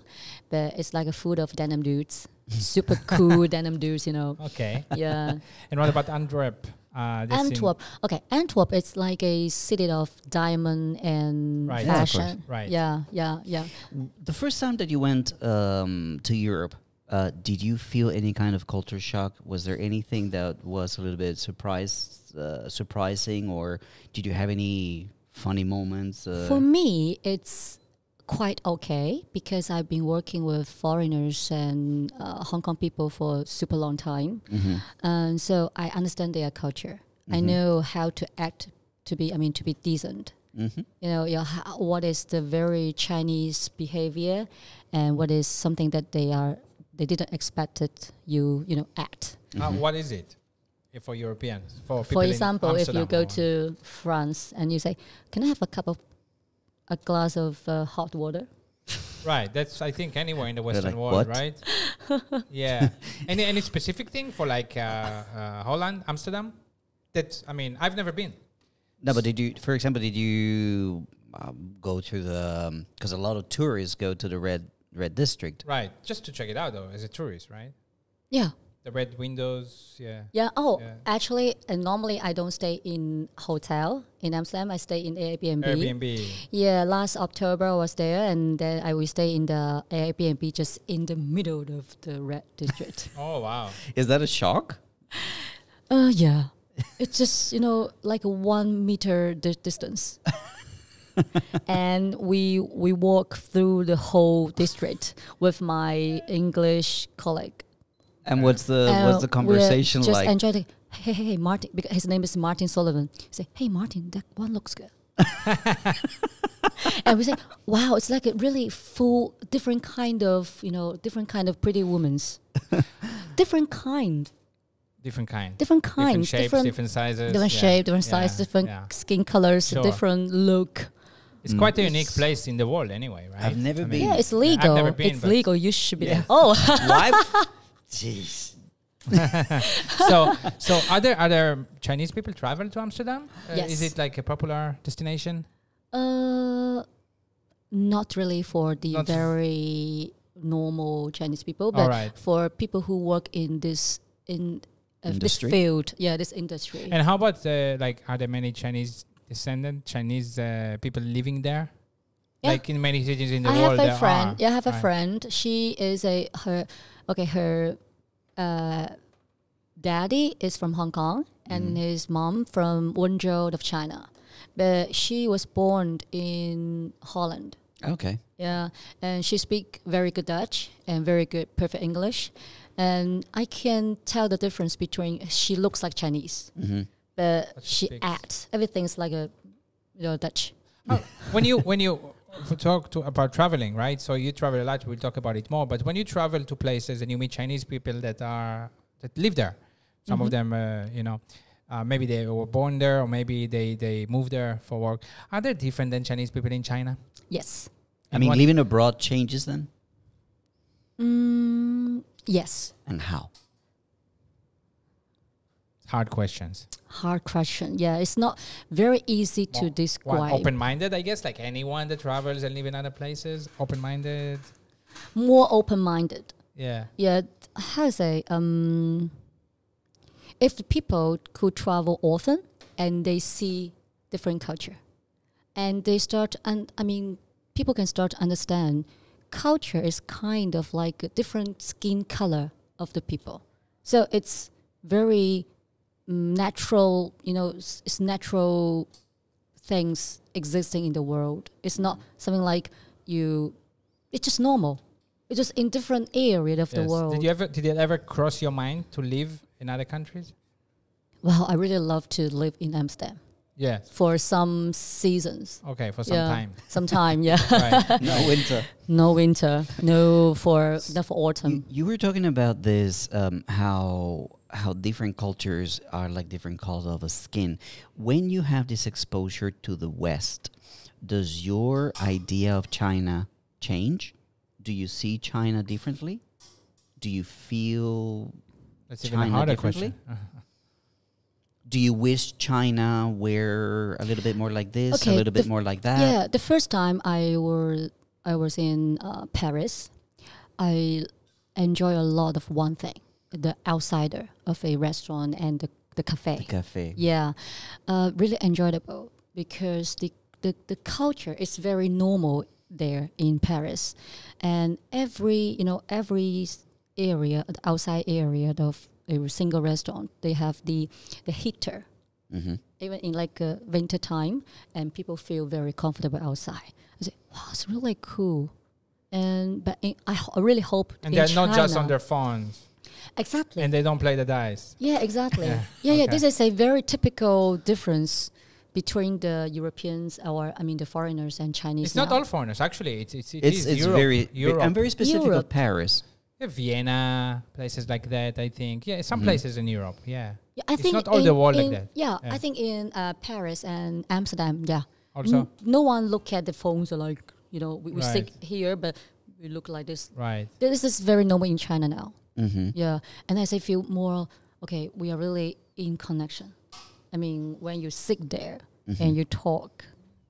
but it's like a food of denim dudes, super cool denim dudes, you know. Okay. Yeah. And what about Antwerp? Antwerp. Okay, Antwerp. It's like a city of diamond and fashion. Right. Yeah. Yeah. Yeah. The first time that you went to Europe, did you feel any kind of culture shock? Was there anything that was a little bit surprising, or did you have any funny moments? For me, it's quite okay because I've been working with foreigners and Hong Kong people for a super long time. And so I understand their culture. I know how to act to be decent. You know, what is the very Chinese behavior and what is something that they didn't expect it act. What is it? For Europeans, for example, if you go to France and you say, "Can I have a glass of hot water?" Right, that's I think anywhere in the Western world, right? Yeah. Any specific thing for like Holland, Amsterdam? I've never been. No, but did you go to the? Because a lot of tourists go to the red district, right? Just to check it out, though, as a tourist, right? Yeah. The red windows, yeah. Yeah, actually, normally I don't stay in hotel in Amsterdam. I stay in Airbnb. Yeah, last October I was there, and then I will stay in the Airbnb just in the middle of the red district. Oh, wow. Is that a shock? Yeah. It's just, like a 1 meter distance. And we walk through the whole district with my English colleague. And what's the conversation just like? Just enjoying. Hey, Martin, because his name is Martin Sullivan. Say, "Hey, Martin, that one looks good." And we say, "Wow, it's like a really full, different kind of pretty women's, different shapes, different sizes, different skin colors, different look." It's quite a unique place in the world, anyway, right? I've never been. Yeah, it's legal. I've never been, it's legal. You should be there. Oh, why? Jeez. so are there Chinese people travel to Amsterdam? Yes. Is it like a popular destination? Not really for the very normal Chinese people, but for people who work in this industry. And how about are there many Chinese people living there? Yeah. Like in many cities in the world. I have a friend. She is her daddy is from Hong Kong and his mom from Guangzhou of China. But she was born in Holland. Okay. Yeah, and she speaks very good Dutch and very good perfect English. And I can tell the difference between she looks like Chinese, but she acts. Everything's like a Dutch. Oh, when you talk about traveling, right? So you travel a lot. We'll talk about it more. But when you travel to places and you meet Chinese people that live there, some of them, maybe they were born there or maybe they moved there for work. Are they different than Chinese people in China? Yes. I mean, living abroad changes then. Yes. And how? Hard questions. Hard question. Yeah, it's not very easy to describe. Well, open-minded, I guess, like anyone that travels and lives in other places. Open-minded. More open-minded. Yeah. Yeah. How to say? If the people could travel often and they see different culture, and they start, people can start to understand culture is kind of like a different skin color of the people. So it's very natural, it's natural things existing in the world. It's not something like it's just normal. It's just in different areas of the world. Did it ever cross your mind to live in other countries? Well, I really love to live in Amsterdam. Yes. For some seasons. Okay, for some time. Some time, yeah. Right. No winter. No winter. No, not for autumn. You were talking about this, how different cultures are like different colors of a skin. When you have this exposure to the West, does your idea of China change? Do you see China differently? Do you feel China differently? Do you wish China were a little bit more like this, a little bit more like that? Yeah, the first time I was in Paris, I enjoy a lot of one thing, the outsider of a restaurant and the cafe. The cafe. Yeah, really enjoyable because the culture is very normal there in Paris. And every area, the outside area of a single restaurant, they have the heater, even in like winter time, and people feel very comfortable outside. I say, wow, it's really cool, but I really hope. And they're China, not just on their phones. Exactly. And they don't play the dice. Yeah, exactly. Yeah. This is a very typical difference between the Europeans, the foreigners and Chinese. It's not all foreigners, actually. It's Europe. Europe. I'm very specific of Paris. Vienna, places like that, I think. Yeah, some places in Europe, yeah. I think not all the world like that. Yeah, I think in Paris and Amsterdam, also? No one look at the phones like, we sit here, but we look like this. Right. This is very normal in China now. Yeah, and as I feel more, we are really in connection. When you sit there and you talk,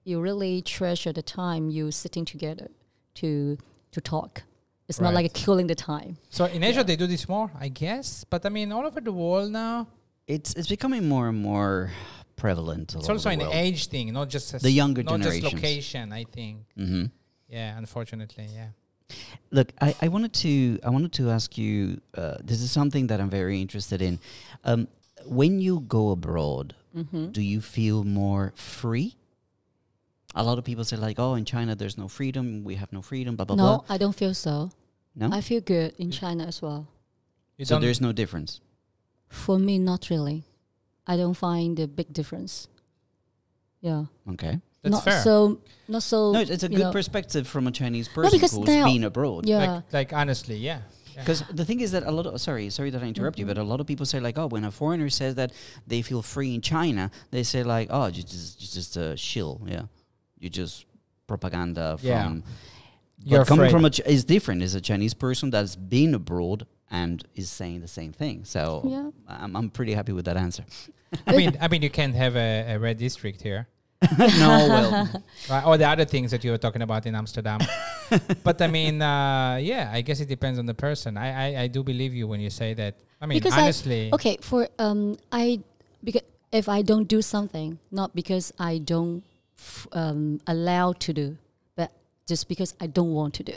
you really treasure the time you sitting together to talk. It's not like killing the time. So in Asia, they do this more, I guess. But all over the world now, it's becoming more and more prevalent. It's also an age thing, not just the younger generation. Not just location, I think. Yeah, unfortunately, yeah. Look, I wanted to ask you. This is something that I'm very interested in. When you go abroad, do you feel more free? A lot of people say like, oh, in China there's no freedom, we have no freedom, blah blah blah. No, I don't feel so. No, I feel good in China as well. So there's no difference? For me, not really. I don't find a big difference. Yeah. Okay, that's fair. No, it's a good perspective from a Chinese person who's been abroad. Yeah, like honestly, yeah. Because the thing is that a lot of, sorry that I interrupt you, but a lot of people say like, oh, when a foreigner says that they feel free in China, they say like, oh, you just shill, yeah. You just propaganda from. You're coming afraid. From is different. Is a Chinese person that's been abroad and is saying the same thing. So yeah. I'm pretty happy with that answer. I mean, you can't have a red district here. No, well, right, or the other things that you were talking about in Amsterdam. But I guess it depends on the person. I do believe you when you say that. Honestly. Because if I don't do something, not because I don't. Allowed to do, but just because I don't want to do.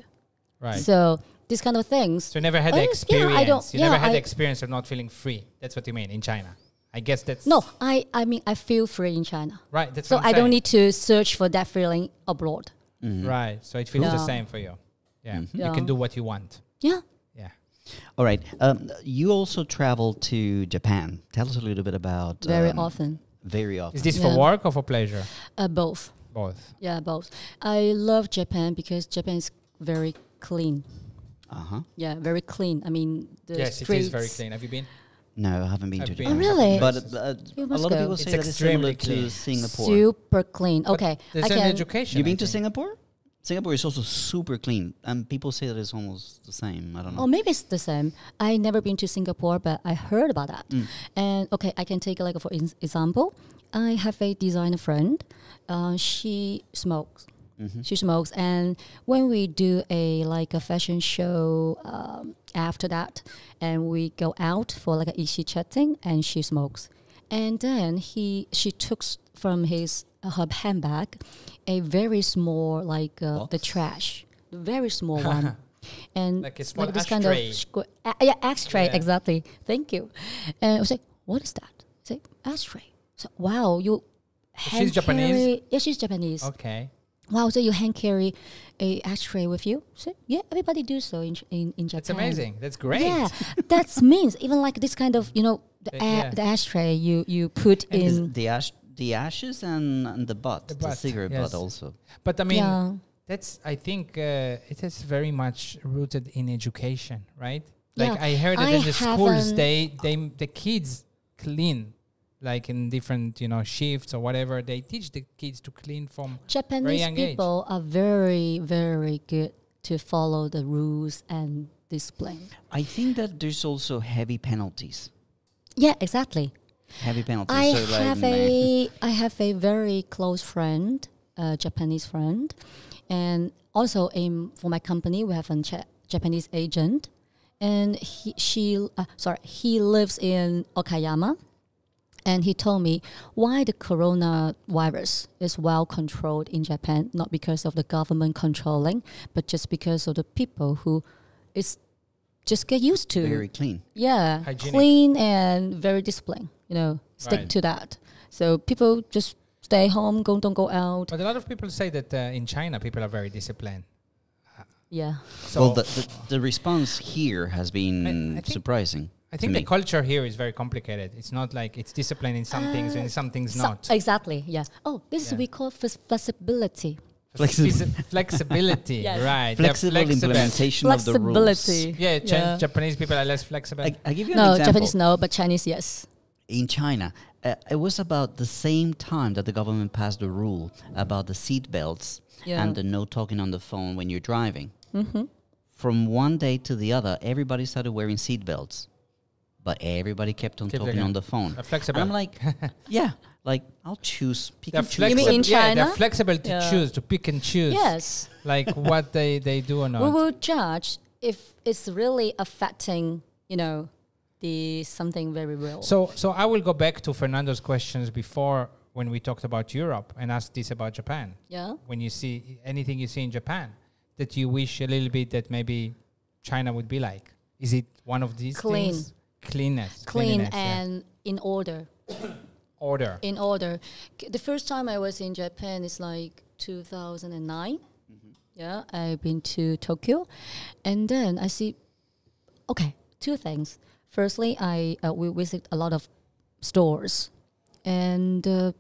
Right. So these kind of things. So you never had the experience. Yeah, you never had the experience of not feeling free. That's what you mean in China. I guess that's... No, I feel free in China. Right. That's so I don't need to search for that feeling abroad. Right. So it feels the same for you. Yeah. You can do what you want. Yeah. Yeah. All right. You also travel to Japan. Tell us a little bit about... Very often. Is this for work or for pleasure? Both. Both. Yeah, both. I love Japan because Japan is very clean. Yeah, very clean. Yes, it is very clean. Have you been? No, I haven't been to Japan. Oh, really? But a lot of people say that it's similar to Singapore. Super clean. Okay. There's an education. You've been to Singapore? Singapore is also super clean, and people say that it's almost the same. I don't know. Oh, maybe it's the same. I never been to Singapore, but I heard about that. And I can take like for example, I have a designer friend. She smokes. She smokes, and when we do a fashion show after that, and we go out for like an ishi chatting, and she smokes, and then she took from her handbag a very small the trash, very small one, and like it's like this kind of ashtray, exactly, thank you. And I was like, what is that? It's like ashtray. So wow, she's Japanese. Yeah, she's Japanese. Okay. Wow, so you hand carry a ashtray with you? So, yeah, everybody do so in Japan. That's amazing. That's great. Yeah, that means even like this kind of, you know, the ashtray you put and in the ashes and the butt, the cigarette butt also. But I mean, that's I think it is very much rooted in education, right? Like I heard that in the schools the kids clean. Like in different, you know, shifts or whatever, they teach the kids to clean from very young age. Japanese people are very, very good to follow the rules and discipline. I think that there's also heavy penalties. Yeah, exactly. Heavy penalties. I have a very close friend, a Japanese friend, and also for my company we have a Japanese agent, and he lives in Okayama. And he told me why the coronavirus is well controlled in Japan, not because of the government controlling, but just because of the people who just get used to. Very clean. Yeah, hygienic. Clean and very disciplined, you know, stick to that. So people just stay home, don't go out. But a lot of people say that in China, people are very disciplined. Yeah. So well, the response here has been surprising. I think the culture here is very complicated. It's not like it's disciplined in some things and in some things not. Exactly, yes. Oh, this is we call flexibility. Flexibility, yes. Right. Flexible implementation of the rules. Yeah, Japanese people are less flexible. I give you an example. No, Japanese no, but Chinese, yes. In China, it was about the same time that the government passed a rule about the seat belts and the no talking on the phone when you're driving. Mm-hmm. From one day to the other, everybody started wearing seat belts. But everybody kept on talking on the phone. Flexible. And I'm like, yeah, like I'll choose. Pick and choose. You mean in China? Yeah, they're flexible to choose, to pick and choose. Yes. Like what they do or not. We will judge if it's really affecting, you know, something very real. So I will go back to Fernando's questions before when we talked about Europe and asked this about Japan. Yeah. When you see anything you see in Japan that you wish a little bit that maybe China would be like, is it one of these things? Clean and in order. Order. In order. The first time I was in Japan is like 2009. Mm-hmm. Yeah, I've been to Tokyo. And then I see, okay, two things. Firstly, we visit a lot of stores. And the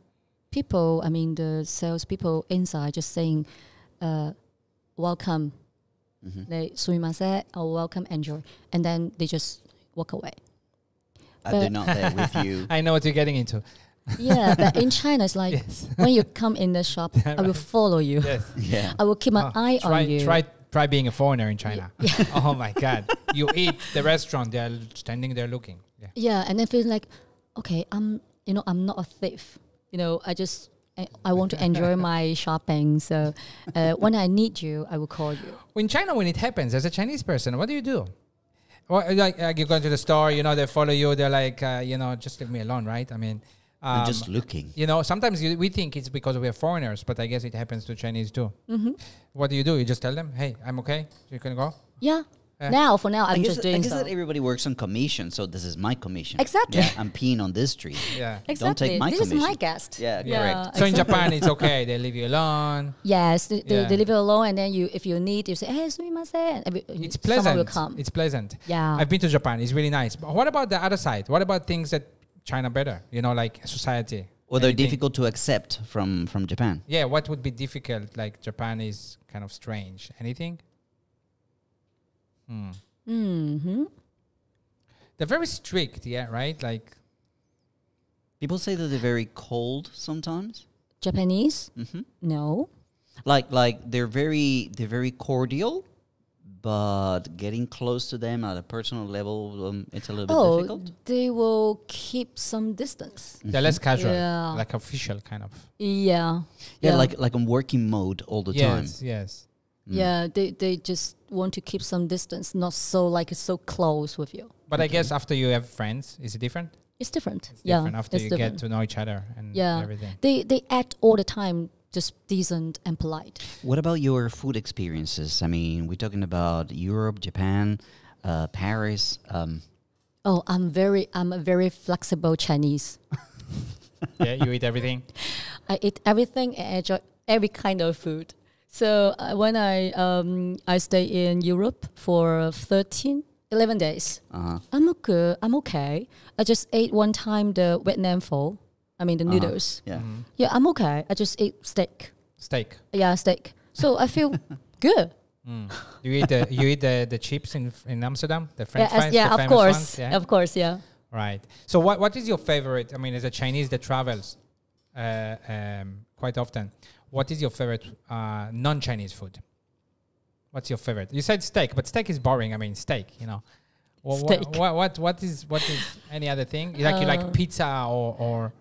salespeople inside just saying, welcome. Mm-hmm. They sumimasen, or welcome, enjoy. And then they just walk away. They're not there with you. I know what you're getting into. Yeah, but in China, it's like when you come in the shop, I will follow you. Yes. Yeah. I will keep my eye on you. Try being a foreigner in China. Yeah. Oh my God. You eat the restaurant, they're standing there looking. Yeah, and then feeling like, okay, I'm not a thief. You know, I want to enjoy my shopping. So when I need you, I will call you. In China, when it happens, as a Chinese person, what do you do? Well, like you go to the store, you know, they follow you. They're like, you know, just leave me alone, right? I mean, I'm just looking. You know, sometimes we think it's because we're foreigners, but I guess it happens to Chinese too. Mm-hmm. What do? You just tell them, hey, I'm okay. You can go. Yeah. I'm just doing that everybody works on commission, so this is my commission. Exactly. Yeah, I'm peeing on this tree. Yeah. Exactly. Don't take my commission. This is my guest. Yeah, correct. So in Japan, it's okay. They leave you alone. Yes, they leave you alone, and then if you need, you say, hey, sumimasen. It's pleasant. Someone will come. It's pleasant. Yeah. I've been to Japan. It's really nice. But what about the other side? What about things that China better, you know, like society? Or they're difficult to accept from Japan. Yeah, what would be difficult? Like Japan is kind of strange. Anything? Mm. Mm-hmm. They're very strict, right? Like people say that they're very cold sometimes. Japanese? Mm-hmm. No. Like they're very cordial, but getting close to them at a personal level, it's a little bit difficult. They will keep some distance. Mm-hmm. They're less casual, like official kind of. Yeah. Yeah, like on working mode all the time. Yes. Mm. Yeah, they just want to keep some distance, not so like it's so close with you. But I guess after you have friends, is it different? It's different. It's different after you get to know each other and everything. They act all the time just decent and polite. What about your food experiences? I mean, we're talking about Europe, Japan, Paris. Oh, I'm a very flexible Chinese. Yeah, you eat everything. I eat everything. I enjoy every kind of food. So when I stay in Europe for 11 days, I'm okay. I just ate one time the Vietnam pho. I mean the noodles. Yeah, yeah, I'm okay. I just ate steak. Steak. Yeah, steak. So I feel good. Mm. You eat the chips in Amsterdam, the French fries. Yeah, the of course, ones, yeah? Of course, yeah. Right. So what is your favorite? I mean, as a Chinese that travels quite often, what is your favorite non-Chinese food? What's your favorite? You said steak, but steak is boring. I mean, steak, you know. Well, steak. What is any other thing? Like you like pizza or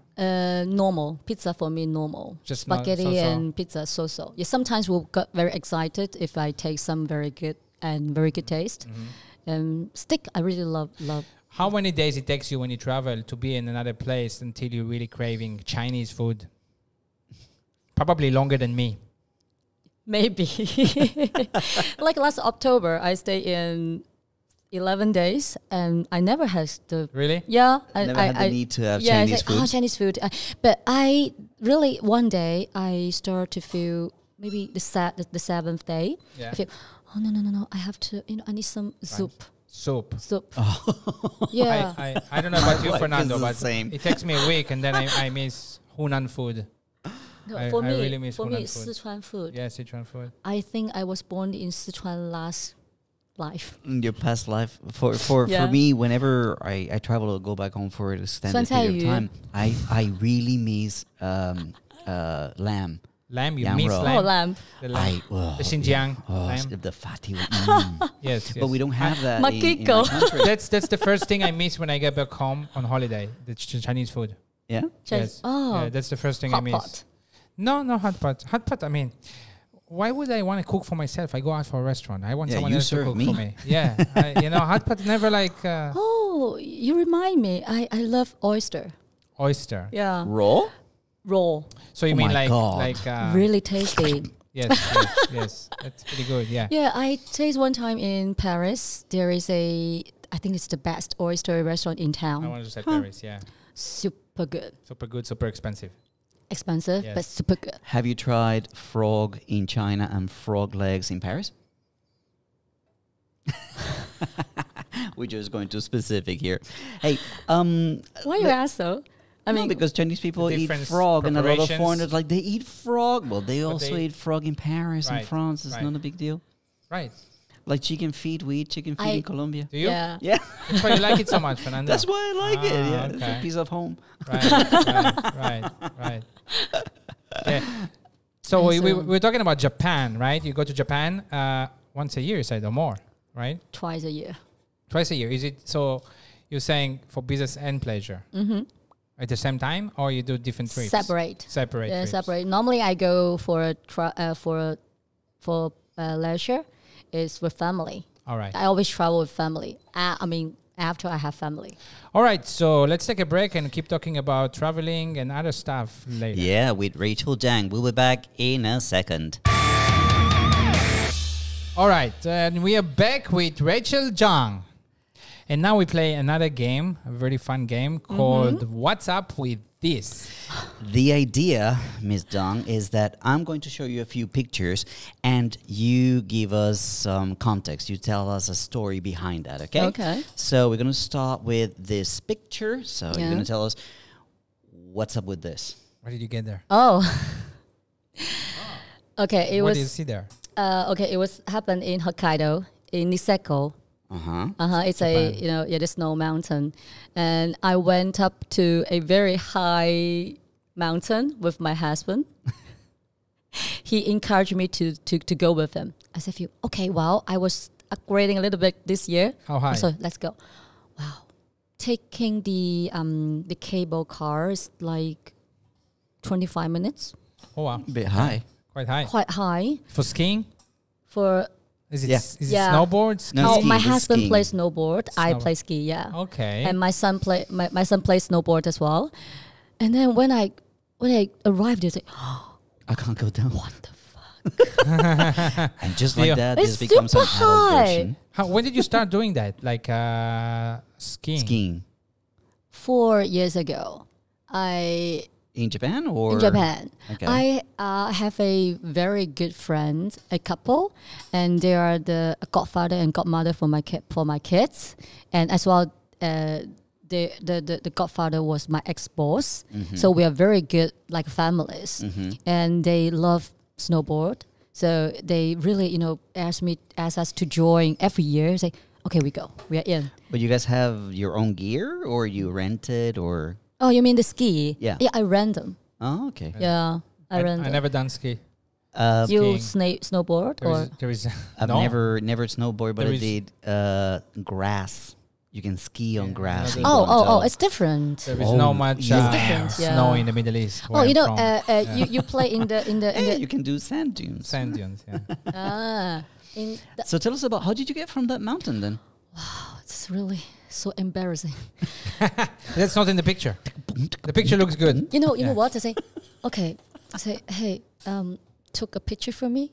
normal pizza for me, normal just spaghetti and pizza. So yeah, sometimes we'll get very excited if I take some very good taste. Steak I really love. How many days it takes you when you travel to be in another place until you're really craving Chinese food? Probably longer than me. Maybe. Like last October, I stayed in 11 days and I never had the... Really? Yeah. I never had the need to have Chinese food. Oh, Chinese food. But I really, one day, I start to feel, maybe the seventh day, I feel, oh, no, I have to, you know, I need some soup. Soup. Oh. Yeah. I don't know about you, Fernando, but it takes me a week and then I miss Hunan food. No, for me, Sichuan food. Yeah, Sichuan food. I think I was born in Sichuan last life. Your past life. For me, whenever I travel or go back home for an extended period of time, I really miss lamb. Lamb, you miss lamb. Oh, lamb. The Xinhecheng. Oh, the fatty one. Yes, but we don't have that in my country. That's the first thing I miss when I get back home on holiday. The Chinese food. Yeah. Yes. Oh. Yeah, that's the first thing I miss. Pot. No, hot pot. Hot pot, I mean, why would I want to cook for myself? I go out for a restaurant. I want someone else to cook for me. Yeah, you know, hot pot never like... Oh, you remind me. I love oyster. Oyster? Yeah. Raw? Raw. So you mean like really tasty. Yes. That's pretty good, yeah. Yeah, I taste one time in Paris. There is I think it's the best oyster restaurant in town. I wanted to say Paris, yeah. Super good. Super good, super expensive. Expensive, but super good. Have you tried frog in China and frog legs in Paris? We're just going too specific here. Hey, why you ask though? I mean, because Chinese people eat frog, and a lot of foreigners like they eat frog. Well, they also eat frog in Paris and France. It's not a big deal, right? Like chicken feet, we eat chicken feet in Colombia. Do you? Yeah. That's why you like it so much, Fernando. That's why I like it. Yeah, okay. It's a piece of home. Right. Okay. So we're talking about Japan, right? You go to Japan once a year, you said, or more, right? Twice a year. Twice a year. Is it so? You're saying for business and pleasure at the same time, or you do different trips? Separate. Yeah, trips. Separate. Normally, I go for leisure. Is with family. All right. I always travel with family. I mean, after I have family. All right. So let's take a break and keep talking about traveling and other stuff later. Yeah, with Rachel Zhang. We'll be back in a second. All right. And we are back with Rachel Zhang. And now we play another game, a very fun game called What's Up With This. The idea, Ms. Zhang, is that I'm going to show you a few pictures and you give us some context. You tell us a story behind that, okay? Okay. So we're going to start with this picture. So you're going to tell us what's up with this. Where did you get there? Oh. Okay. What did you see there? Okay. It was happened in Hokkaido, in Niseko. It's Japan. The snow mountain, and I went up to a very high mountain with my husband. He encouraged me to go with him. I said, okay, wow, I was upgrading a little bit this year. How high? So let's go. Wow, taking the cable car is like 25 minutes. Oh wow, a bit high, quite high for skiing. Is it snowboards? No, my husband plays snowboard. I play ski. Yeah. Okay. And my son plays snowboard as well. And then when I arrived, he was like, oh, I can't go down. What the fuck? And just like that, this becomes an obsession. When did you start doing that? Like skiing? 4 years ago. I In Japan or? In Japan. Okay. I have a very good friend, a couple, and they are the godfather and godmother for my kids. And as well, the godfather was my ex-boss. Mm-hmm. So we are very good like families. Mm-hmm. And they love snowboard. So they really, you know, asked us to join every year. It's like, okay, we go. We are in. But you guys have your own gear or you rent it or? Oh, you mean the ski? Yeah. Yeah, I rent them. Oh, okay. Yeah, I rent them. I've never done ski. You snowboard? I've never snowboarded, but I did grass. You can ski on grass. Oh, it's different. There is not much snow in the Middle East. Oh, you know, you play in the you can do sand dunes. Sand dunes, yeah. So tell us about, how did you get from that mountain then? Wow, it's really so embarrassing. That's not in the picture. The picture looks good. You know what? I say, okay. I say, hey, took a picture for me.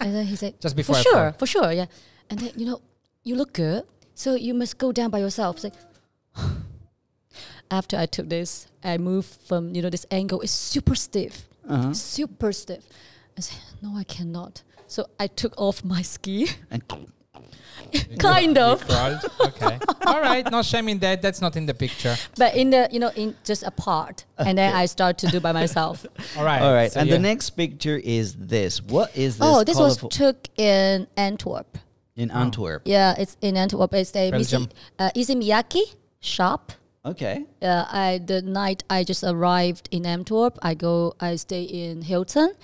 And then he said, just before. For sure, yeah. And then, you know, you look good. So you must go down by yourself. Like, after I took this, I moved from, you know, this angle is super stiff. Uh-huh. Super stiff. I said, no, I cannot. So I took off my ski. And kind of. Okay. All right. Not shaming that. That's not in the picture. But in the, you know, in just a part. Okay. And then I start to do by myself. All right. All right. So and the next picture is this. What is this? Oh, this was took in Antwerp. In Antwerp. Yeah, it's in Antwerp. It's a Issey Miyake shop. Okay. The night I just arrived in Antwerp, I stay in Hilton,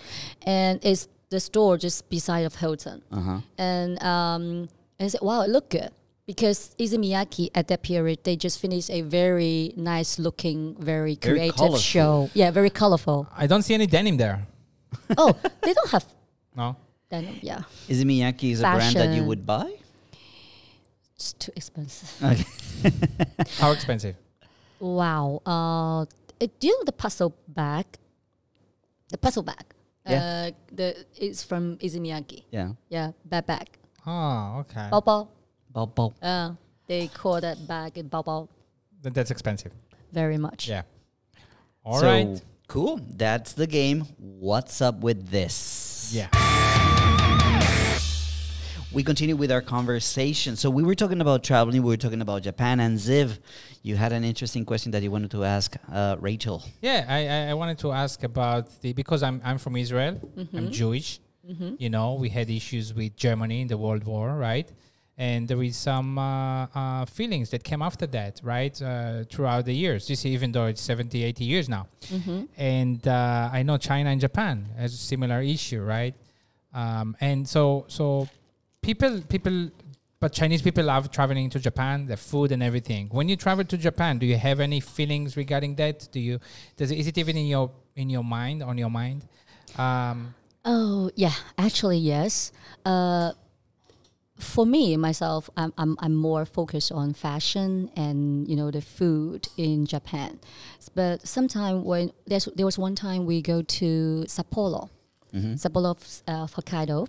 and it's the store just beside of Hilton. Uh-huh. And I said, wow, it looked good. Because Issey Miyake at that period, they just finished a very nice looking, very creative show. Yeah, very colorful. I don't see any denim there. Oh, they don't have. No. Denim, yeah. Issey Miyake is a brand that you would buy? It's too expensive. Okay. How expensive? Wow. The puzzle bag? The puzzle bag. Yeah. It's from Issey Miyake. Yeah. Yeah, that bag. Oh, okay. Baobao. Baobao. They call that bag in Baobao. That's expensive. Very much. Yeah. All right. Cool. That's the game. What's up with this? Yeah. We continue with our conversation. So we were talking about traveling. We were talking about Japan. And Ziv, you had an interesting question that you wanted to ask Rachel. Yeah, I wanted to ask about because I'm from Israel. Mm-hmm. I'm Jewish. Mm-hmm. You know, we had issues with Germany in the World War, right? And there is some feelings that came after that, right? Throughout the years, you see, even though it's 70, 80 years now. Mm-hmm. And I know China and Japan has a similar issue, right? And so. But Chinese people love traveling to Japan, the food and everything. When you travel to Japan, do you have any feelings regarding that? Is it even on your mind? Oh yeah, actually yes. For me myself, I'm more focused on fashion and you know the food in Japan. But sometime there was one time we go to Sapporo, mm-hmm. Sapporo of Hokkaido.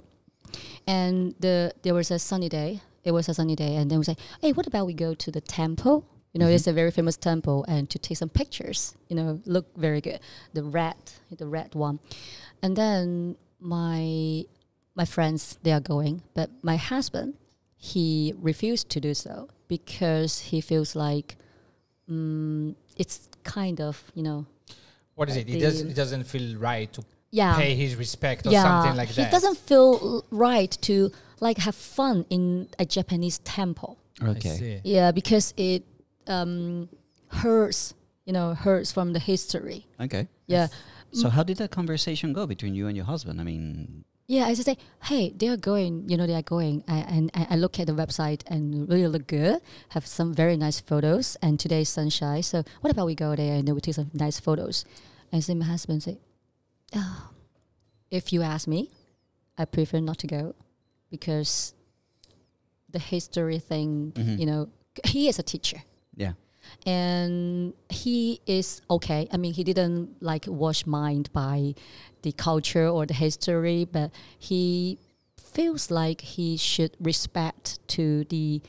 And there was a sunny day. It was a sunny day, and then we say, "Hey, what about we go to the temple? You know, mm-hmm. It's a very famous temple, and to take some pictures. You know, look very good. The red one." And then my friends, they are going, but my husband, he refused to do so because he feels like it's kind of, you know, what is it? It doesn't feel right to. Yeah. Pay his respect or something like that. It doesn't feel right to like have fun in a Japanese temple. Okay. Yeah, because it hurts from the history. Okay. Yeah. So how did that conversation go between you and your husband? I mean. Yeah, I just say, hey, they are going. You know, they are going. And I look at the website and really look good. Have some very nice photos. And today's sunshine. So what about we go there and then we take some nice photos? And then my husband say. If you ask me, I prefer not to go because the history thing, mm-hmm. you know, he is a teacher. Yeah. And he is okay. I mean, he didn't like wash mind by the culture or the history, but he feels like he should respect to the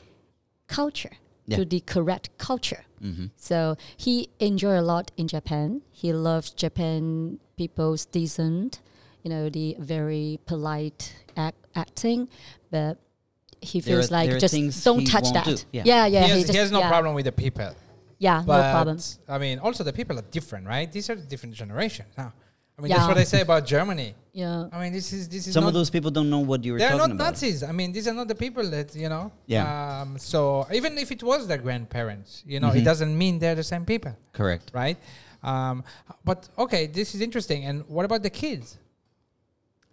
culture. to the correct culture. Mm-hmm. So he enjoyed a lot in Japan. He loved Japan people's decent, you know, the very polite acting, but he feels like just don't touch that. Yeah. He has no problem with the people. Yeah, but, no problem. I mean, also the people are different, right? These are the different generations now. I mean, that's what I say about Germany. Yeah. I mean, this is some of those people don't know what you were talking about. They are not Nazis. I mean, these are not the people that, you know. Yeah. So even if it was their grandparents, you know, it doesn't mean they're the same people. Correct. Right? But, okay, this is interesting. And what about the kids?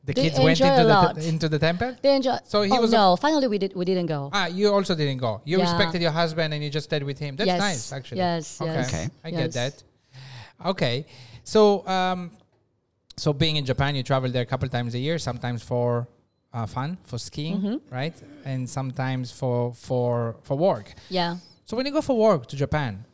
The kids went into the temple? They enjoy. So he no, finally we didn't go. Ah, you also didn't go. You respected your husband and you just stayed with him. That's nice, actually. Yes, okay. I get that. Okay. So... So being in Japan, you travel there a couple times a year, sometimes for fun, for skiing, right? And sometimes for work. Yeah. So when you go for work to Japan,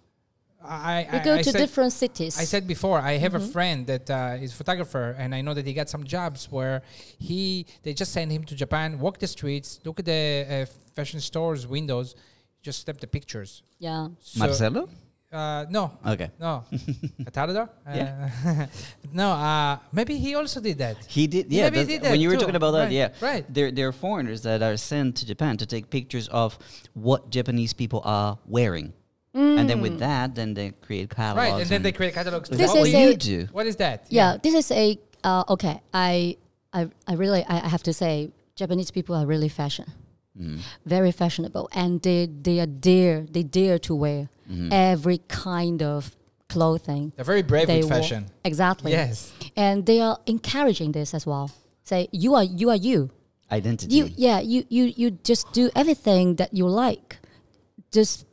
we go to different cities. I said before, I have a friend that is a photographer, and I know that he got some jobs where they just send him to Japan, walk the streets, look at the fashion stores' windows, just snap the pictures. Yeah. So Marcelo? No. Okay. No. Cataldo? Yeah. No. Maybe he also did that. He did. Yeah. Maybe he did that when you were talking about that, yeah. Right. There are foreigners that are sent to Japan to take pictures of what Japanese people are wearing, and then with that, then they create catalogs. Right. And then they create catalogs. What is that? Yeah. This is a okay. I have to say Japanese people are really fashion. Very fashionable, and they dare to wear every kind of clothing. They're very brave with fashion. Exactly. Yes. And they are encouraging this as well. Say you are you. Identity. You just do everything that you like. Just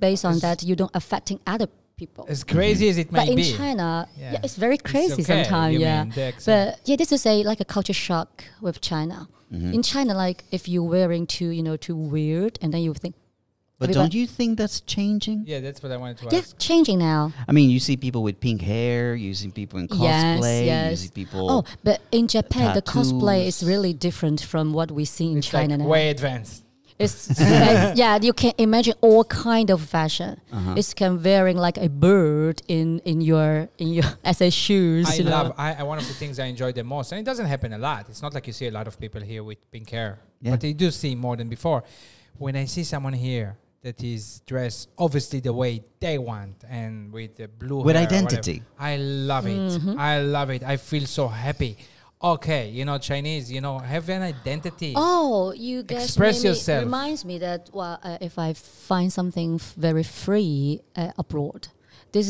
based on that, you don't affecting other people. As crazy as it might be. But in China, yeah, it's very crazy sometimes. Yeah. But yeah, this is like a culture shock with China. In China, like if you're wearing too weird, and then you think. But don't you think that's changing? Yeah, that's what I wanted to ask. Yes, changing now. I mean, you see people with pink hair, you see people in cosplay, you see people. Oh, but in Japan, the cosplay is really different from what we see in China now. Way advanced. It's yeah, you can imagine all kind of fashion. It's can wearing like a bird in your as a shoes. One of the things I enjoy the most, and it doesn't happen a lot. It's not like you see a lot of people here with pink hair, but you do see more than before. When I see someone here that is dressed obviously the way they want and with the blue with hair identity, I love it. I love it. I feel so happy. Okay, Chinese, have an identity. Oh, you guys express yourself. Reminds me that if I find something very free abroad,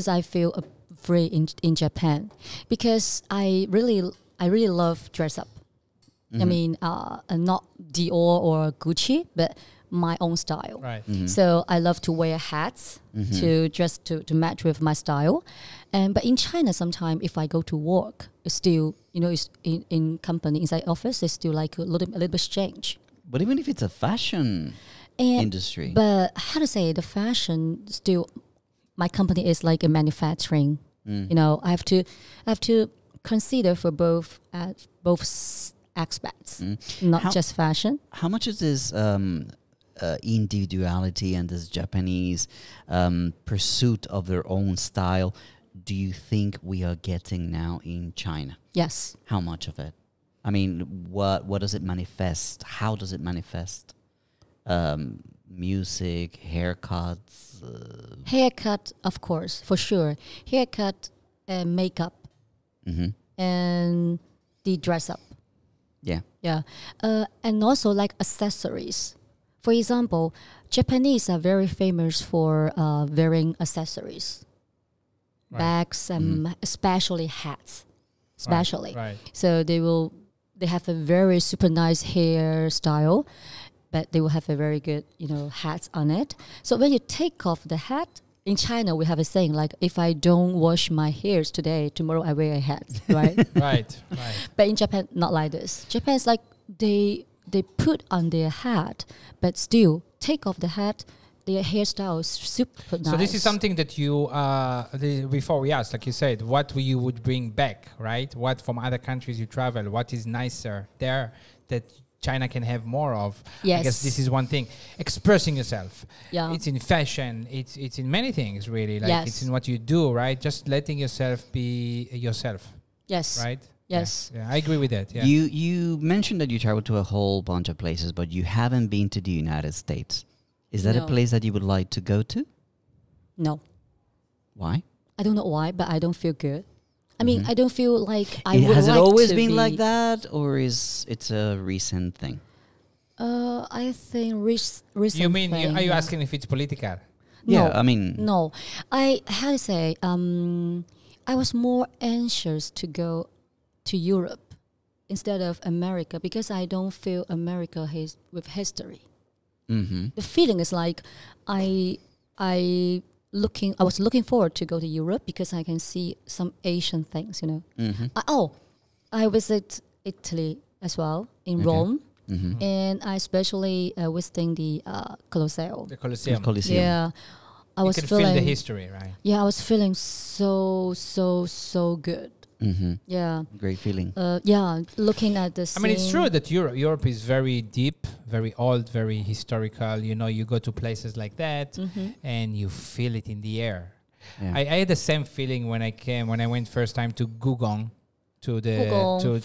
I feel free in Japan, because I really love dress up. I mean, not Dior or Gucci, but my own style. Right. So I love to wear hats to dress to match with my style, but in China, sometimes if I go to work, it's still. It's in company, inside office, it's still like a little bit strange. But even if it's a fashion industry. But how to say, the fashion still, my company is like a manufacturing. I have to consider for both aspects, not just fashion. How much is this individuality and this Japanese pursuit of their own style do you think we are getting now in China? Yes. How much of it? I mean, what does it manifest? How does it manifest? Music, haircuts? Haircut, of course, for sure. Haircut, makeup, and the dress up. Yeah. Yeah. And also like accessories. For example, Japanese are very famous for wearing accessories. Right. Bags and especially hats, Right. So they have a very super nice hair style, but they will have a very good hats on it. So when you take off the hat in China, we have a saying like, if I don't wash my hairs today, tomorrow I wear a hat, right? Right. But in Japan, not like this. Japan is like they put on their hat, but still take off the hat. Their hairstyle is super nice. So this is something that you, before we asked, like you said, what you would bring back, right? What from other countries you travel, what is nicer there that China can have more of. Yes. I guess this is one thing. Expressing yourself. Yeah. It's in fashion. It's in many things, really. Like yes. It's in what you do, right? Just letting yourself be yourself. Yes. Right? Yes. Yeah, yeah, I agree with that. Yeah. You mentioned that you traveled to a whole bunch of places, but you haven't been to the United States. Is that a place that you would like to go to? No. Why? I don't know why, but I don't feel good. I mean, I don't feel like I would like to be... Has it always been like that, or is it a recent thing? I think recent You mean, thing, are you asking if it's political? No, yeah, I mean... No. I, how to say, I was more anxious to go to Europe instead of America, because I don't feel America has with history. Mm-hmm. The feeling is like I was looking forward to go to Europe because I can see some Asian things, you know. Mm-hmm. I visit Italy as well in Rome, mm-hmm. and I especially visiting the Colosseum. The Colosseum. Yeah, I was feeling the history, right? Yeah, I was feeling so good. Mm-hmm. Yeah, great feeling. Yeah, looking at this. I mean, it's true that Europe is very deep, very old, very historical. You know, you go to places like that, mm-hmm. and you feel it in the air. Yeah. I had the same feeling when I went first time to Gugong, to the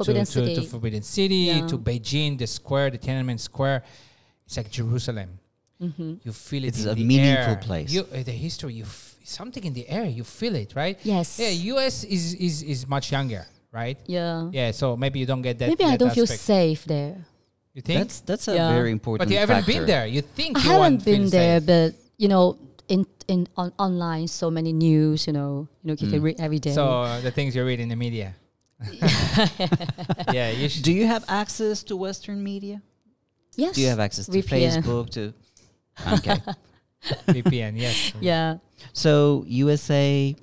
Forbidden City, yeah. to Beijing, the square, the Tiananmen Square. It's like Jerusalem. Mm-hmm. You feel it. It's a meaningful place. The history, you something in the air. You feel it, right? Yes. Yeah. US is much younger, right? Yeah. Yeah. So maybe you don't get that. Maybe I don't feel safe there. You think that's a very important. But you haven't been there. You think I haven't been there, but you know, in online, so many news. You know, you can read every day. So the things you read in the media. Yeah. You should. Do you have access to Western media? Yes. Do you have access to Facebook? To okay. VPN, yes. Yeah. So USA,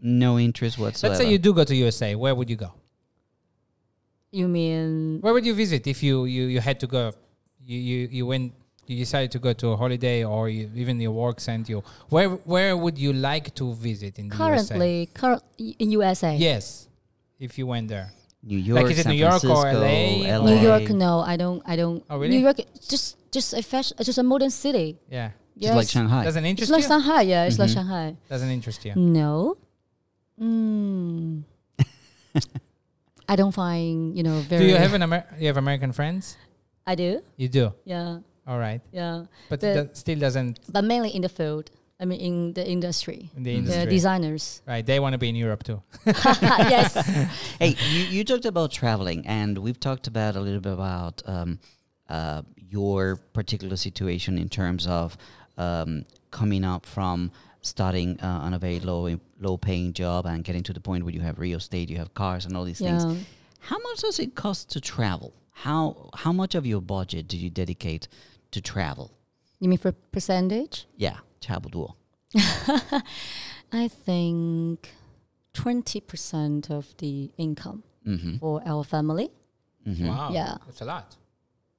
no interest whatsoever. Let's say you do go to USA. Where would you go? You mean? Where would you visit if you had to go? You decided to go to a holiday, or even your work sent you. Where would you like to visit in the USA? Currently, in USA. Yes, if you went there. New York, like is it San New York Francisco, or LA? New York, no, I don't. Oh, really? New York, just a modern city. Yeah. Yes. Just like Shanghai. Doesn't interest you? It's like Shanghai, yeah. It's like Shanghai. Doesn't interest you? No. I don't find, very... Do you have American friends? I do. You do? Yeah. All right. Yeah. But that still doesn't... But mainly in the field. I mean, in the industry. In the industry. The designers. Right. They want to be in Europe too. Yes. Hey, you talked about traveling, and we've talked about a little bit about your particular situation in terms of coming up from starting on a very low-paying job and getting to the point where you have real estate, you have cars and all these things. How much does it cost to travel? How much of your budget do you dedicate to travel? You mean for percentage? Yeah, 差不多. I think 20% of the income for our family. Mm-hmm. Wow, yeah. That's a lot.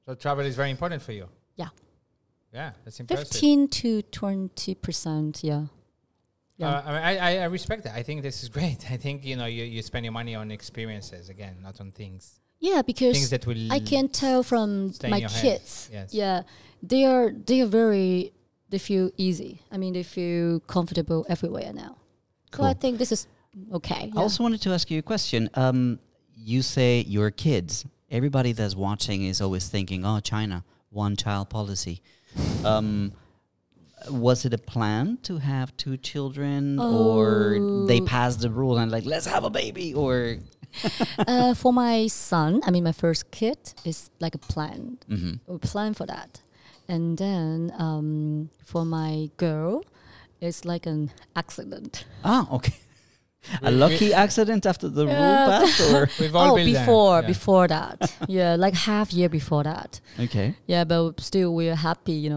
So travel is very important for you. Yeah. Yeah, that's impressive. 15 to 20%, yeah. Yeah. I respect that. I think this is great. I think you spend your money on experiences again, not on things. Yeah, because things that will I can tell from my kids. Yes. Yeah, they are very. They feel easy. I mean, they feel comfortable everywhere now. Cool. So I think this is okay. I also wanted to ask you a question. You say your kids. Everybody that's watching is always thinking, oh, China, one-child policy. Was it a plan to have two children, or they passed the rule and like, let's have a baby? Or for my son, I mean, my first kid is like a plan, a plan for that. And then for my girl, it's like an accident. Ah, okay. A lucky accident after the rule passed, or we've all been before that, yeah, like half year before that. Okay. Yeah, but still we're happy,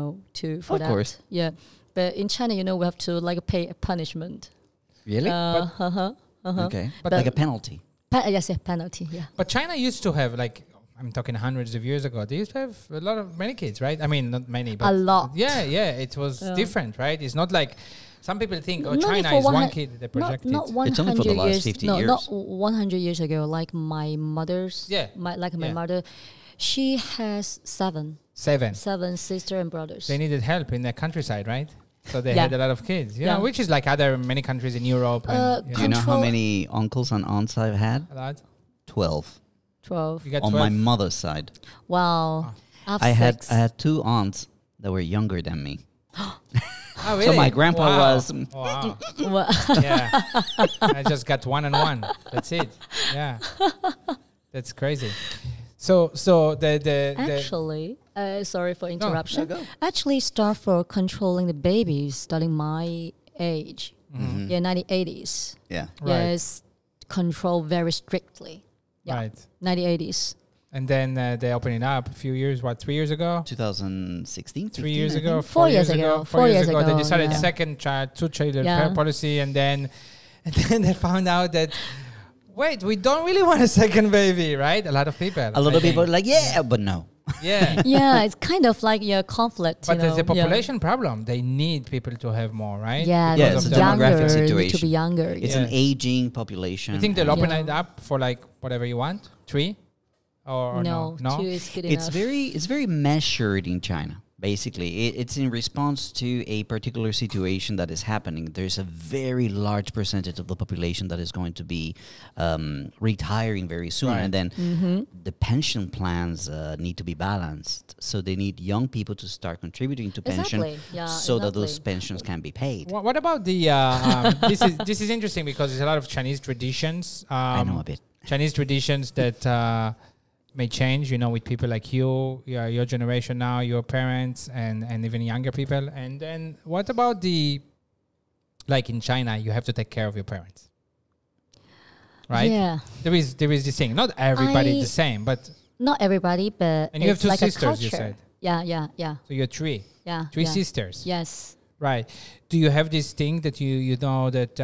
for that. Of course. Yeah, but in China, we have to like pay a punishment. Really? Okay. But like a penalty. Yes, a penalty. Yeah. But China used to have like. I'm talking hundreds of years ago. They used to have many kids, right? I mean, not many, but a lot. Yeah, yeah. It was different, right? It's not like some people think, oh, China is one kid. They project it. It's only for the last 50 years. No, not 100 years ago. Like my mother's, like my mother, She has seven. Seven sisters and brothers. They needed help in the countryside, right? So they had a lot of kids, you know, which is like other many countries in Europe. And, do you know how many uncles and aunts I've had? A lot. 12. You got 12? On my mother's side. Wow. Oh. I had two aunts that were younger than me. Oh, really? So my grandpa was... Wow. Yeah. I just got one and one. That's it. Yeah. That's crazy. So actually, sorry for interruption. No, actually, start for controlling the babies starting my age. Mm-hmm. Yeah, 1980s. Yeah. Right. Yes, control very strictly. Yeah. Right. 1980s. And then they opened it up a few years, 3 years ago? 2016? 3 years ago? 4 years ago. 4 years ago. They decided second child, two-child policy. And then they found out that, wait, we don't really want a second baby, right? A lot of people. A lot of people are like, yeah, but no. Yeah. Yeah, it's kind of like a conflict. But there's a population problem. They need people to have more, right? Yeah, it's a demographic situation. To be younger. It's an aging population. You think they'll open it up for like whatever you want? Three? Or no? Two is good enough. It's very measured in China. Basically, it's in response to a particular situation that is happening. There's a very large percentage of the population that is going to be retiring very soon. Right. And then the pension plans need to be balanced. So they need young people to start contributing to pension that those pensions can be paid. What about the... this is interesting because there's a lot of Chinese traditions. I know a bit. Chinese traditions that... may change, with people like you, your generation now, your parents, and even younger people. And then what about like in China, you have to take care of your parents, right? Yeah. There is this thing. Not everybody is the same, but... Not everybody, but and you have two sisters, you said. Yeah. So you're three. Yeah. Three sisters. Yes. Right. Do you have this thing that you know that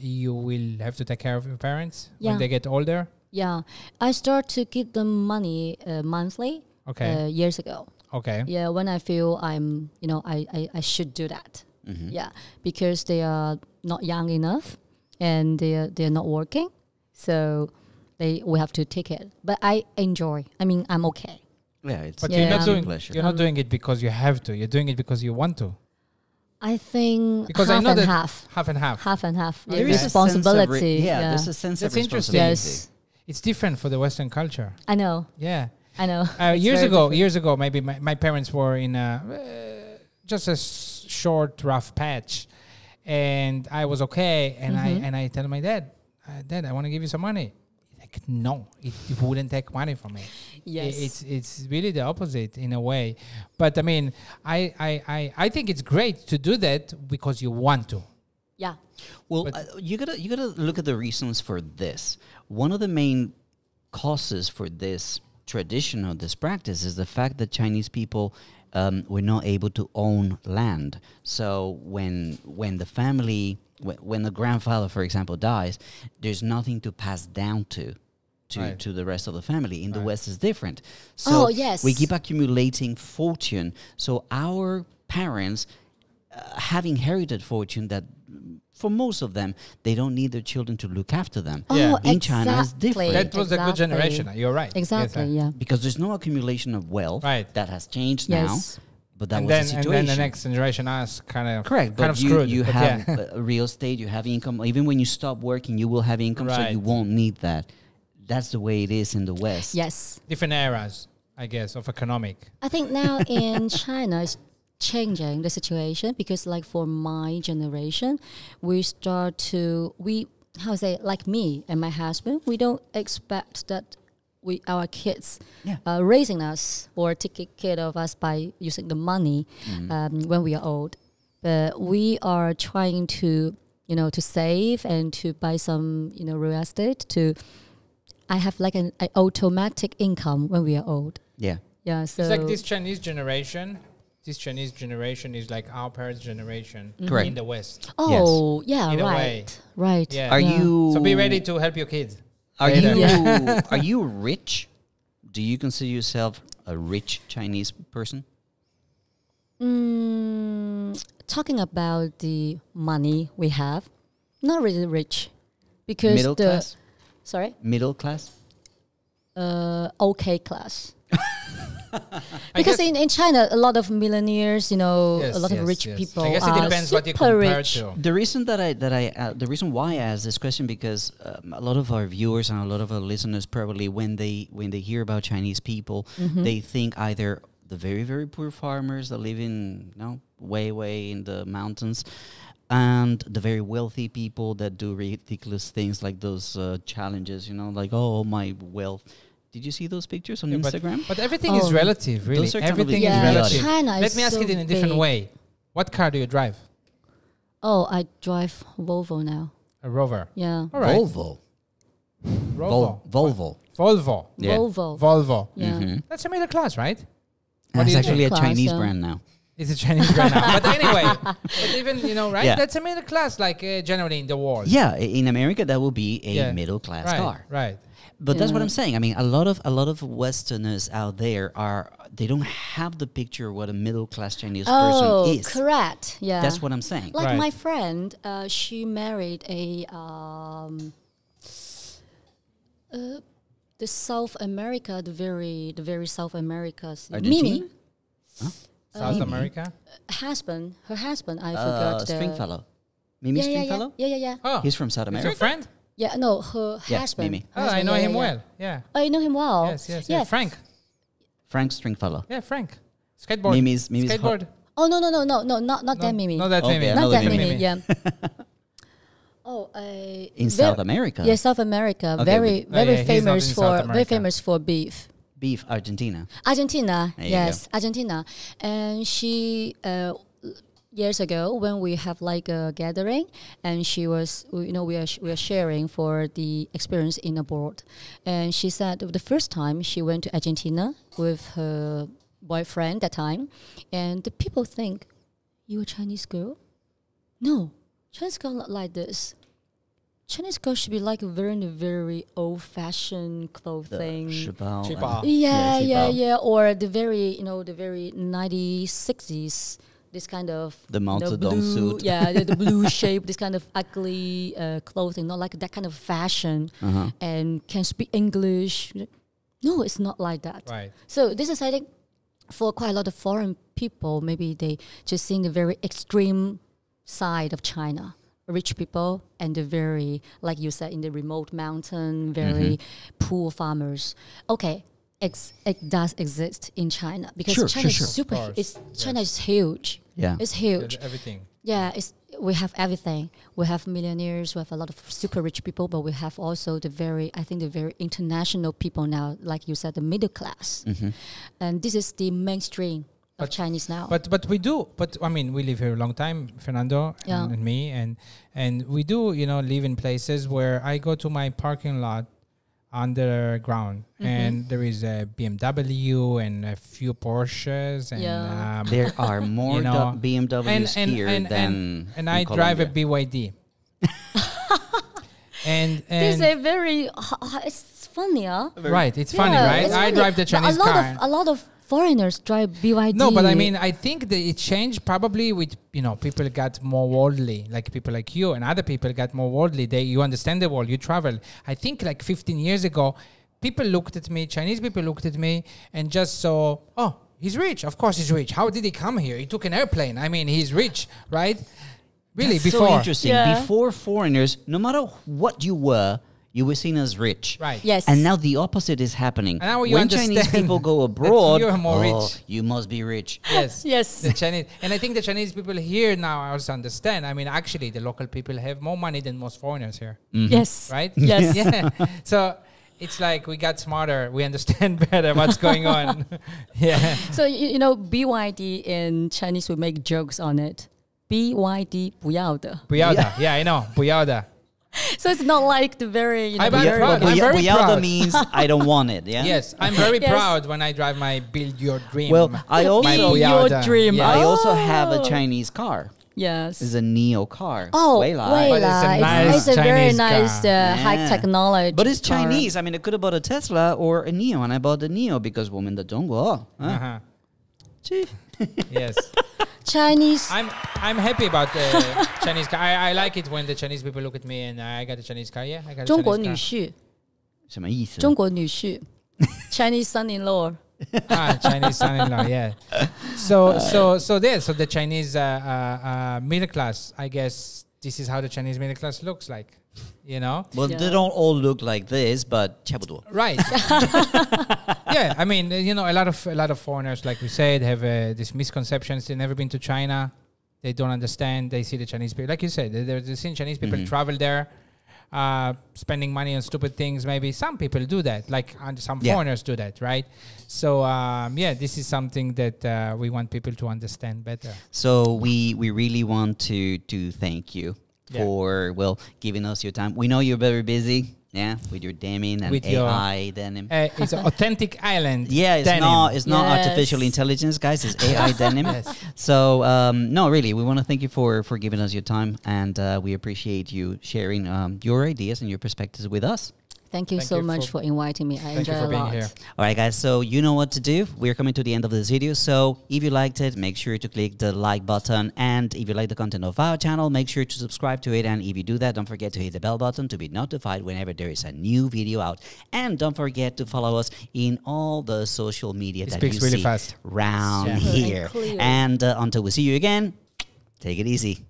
you will have to take care of your parents when they get older? Yeah, I start to give them money monthly. Okay. Years ago. Okay. Yeah, when I feel I'm, I should do that. Mm-hmm. Yeah, because they are not young enough, and they're not working, so we have to take it. But I enjoy. I mean, I'm okay. Yeah, it's. But you're not doing it because you have to. You're doing it because you want to. I think half and half. Okay. There is responsibility. There's a sense of responsibility. Yes. It's different for the Western culture. I know. Yeah. I know. Years ago, maybe my parents were in just a short, rough patch. And I was okay. And I tell my dad, Dad, I want to give you some money. Like, no, it wouldn't take money from me. Yes. It's really the opposite in a way. But I mean, I think it's great to do that because you want to. Yeah. Well, you gotta look at the reasons for this. One of the main causes for this tradition or this practice is the fact that Chinese people were not able to own land. So when the family, when the grandfather, for example, dies, there's nothing to pass down to the rest of the family. In the West is different. So we keep accumulating fortune. So our parents have inherited fortune that for most of them, they don't need their children to look after them. Yeah. In China, it's different. That was a good generation. You're right. Exactly, yes, because there's no accumulation of wealth. Right. That has changed now, but that was the situation. And then the next generation is kind of screwed. You have real estate, you have income. Even when you stop working, you will have income, so you won't need that. That's the way it is in the West. Yes. Different eras, I guess, of economic. I think now in China, it's changing the situation because, like, for my generation, like me and my husband, we don't expect that our kids are raising us or taking care of us by using the money when we are old. But we are trying to, to save and to buy some, real estate. I have like an automatic income when we are old. Yeah, yeah. So it's like this Chinese generation. This Chinese generation is like our parents' generation in the West. Oh, yes. Right. Yeah. So be ready to help your kids. Are you rich? Do you consider yourself a rich Chinese person? Talking about the money we have, not really rich. Because middle class? Sorry? Middle class? Okay class. Because in China, a lot of millionaires, you know, a lot of rich people. I guess it depends what you compare it to. The reason that the reason why I asked this question, because a lot of our viewers and a lot of our listeners probably, when they hear about Chinese people, they think either the very, very poor farmers that live in, you know, way in the mountains, and the very wealthy people that do ridiculous things like those challenges, you know, like, oh, my wealth. Did you see those pictures on Instagram? But everything is relative, really. Everything is relative. China Let is me ask so it in a different big. Way. What car do you drive? Oh, I drive Volvo now. A Rover? Yeah. All right. Volvo. Volvo. Volvo. Volvo. Yeah. Volvo. Volvo. Yeah. That's a middle class, right? That's actually a Chinese brand now. It's a Chinese brand now. But anyway, but even, you know, right? Yeah. That's a middle class, like generally in the world. Yeah, in America, that will be a middle class car. Right. But that's what I'm saying. I mean, a lot of Westerners out there they don't have the picture of what a middle class Chinese person is. Oh, correct. Yeah, that's what I'm saying. Like my friend, she married a the South America, the very South America, Mimi. Huh? South America. Husband, her husband. I forgot. Stringfellow. Mimi Stringfellow. Yeah. Oh, he's from South America. Is your friend? Yeah, no, her husband. Mimi. Oh, husband, I know him well. Yeah. I know him well. Yes. Frank. Frank Stringfellow. Yeah, Frank. Skateboard. Mimi's skateboard. Oh, no, not that Mimi. Not that Mimi. Not that Mimi. Yeah. Oh, in South America. Yeah, South America. Okay, very famous for beef. Beef, Argentina. Argentina. Yes, Argentina. And she. Years ago, when we have like a gathering, and she was, you know, we are sharing for the experience in abroad, and she said the first time she went to Argentina with her boyfriend that time, and the people think, "You a Chinese girl? No, Chinese girl not like this. Chinese girl should be like wearing very old-fashioned clothing, or the very, you know, the very 1960s." This kind of the Mao Zedong suit, the blue shape, this kind of ugly clothing, not like that kind of fashion, and can speak English. No, it's not like that. Right. So this is, I think, for quite a lot of foreign people, maybe they just seeing the very extreme side of China, rich people, and the very, like you said, in the remote mountain, very poor farmers. Okay. It does exist in China because China is super. China is huge. Yeah, it's huge. Everything. Yeah, we have everything. We have millionaires. We have a lot of super rich people, but we have also the very international people now. Like you said, the middle class, and this is the mainstream of Chinese now. But we do. But I mean, we live here a long time, Fernando and me, and we do. You know, live in places where I go to my parking lot. Underground, and there is a BMW and a few Porsches, and there are more BMWs here than I drive a BYD. and this is a very it's funny, right? It's funny, right? It's funny. I drive the Chinese car. A lot of foreigners drive BYD. No, but I mean, I think that it changed probably with, you know, people got more worldly, like people like you and other people got more worldly. You understand the world, you travel. I think like 15 years ago, people looked at me, Chinese people looked at me and just saw, oh, he's rich. Of course he's rich. How did he come here? He took an airplane. I mean, he's rich, right? Really, that's before. So interesting. Yeah. Before foreigners, no matter what you were seen as rich. Right. Yes. And now the opposite is happening. And now you when Chinese people go abroad, you're more rich. You must be rich. Yes. Yes. The Chinese, and I think the Chinese people here now also understand. I mean, actually, the local people have more money than most foreigners here. Yes. Right? Yes. Yeah. So it's like we got smarter. We understand better what's going on. Yeah. So, you know, BYD in Chinese, we make jokes on it. BYD, 不要的. 不要的. Yeah, I know. 不要的. So it's not like the very, you know, I'm very proud. Means I don't want it. Yeah. Yes, I'm very proud when I drive my Build Your Dream. Well, I also I also have a Chinese car. Yes, it's a NIO car. Oh, Weilai. But it's a very nice high technology. But it's Chinese. I mean, I could have bought a Tesla or a NIO, and I bought a NIO because women that don't go. Yes. Chinese. I'm happy about the Chinese car. I like it when the Chinese people look at me and I got a Chinese car. Yeah, I got a Chinese car. 中国女婿. 什么意思? Chinese son-in-law. Chinese son-in-law, yeah. So the Chinese middle class, I guess this is how the Chinese middle class looks like, you know? Well, yeah. They don't all look like this, but right. Yeah, I mean, you know, a lot of foreigners, like we said, have these misconceptions. They've never been to China. They don't understand. They see the Chinese people. Like you said, they've seen Chinese people travel there. Spending money on stupid things, maybe some people do that, like some foreigners do that, right? So yeah, this is something that we want people to understand better. So we really want to thank you for giving us your time. We know you're very busy, with your denim and with AI denim. It's an authentic island. Yeah, it's denim. Not artificial intelligence, guys. It's AI denim. So no, really, we want to thank you for giving us your time, and we appreciate you sharing your ideas and your perspectives with us. Thank you so much for inviting me. I enjoyed it a lot. Thank you for being here. All right, guys. So you know what to do. We're coming to the end of this video. So if you liked it, make sure to click the like button. And if you like the content of our channel, make sure to subscribe to it. And if you do that, don't forget to hit the bell button to be notified whenever there is a new video out. And don't forget to follow us in all the social media that you see around here. And until we see you again, take it easy.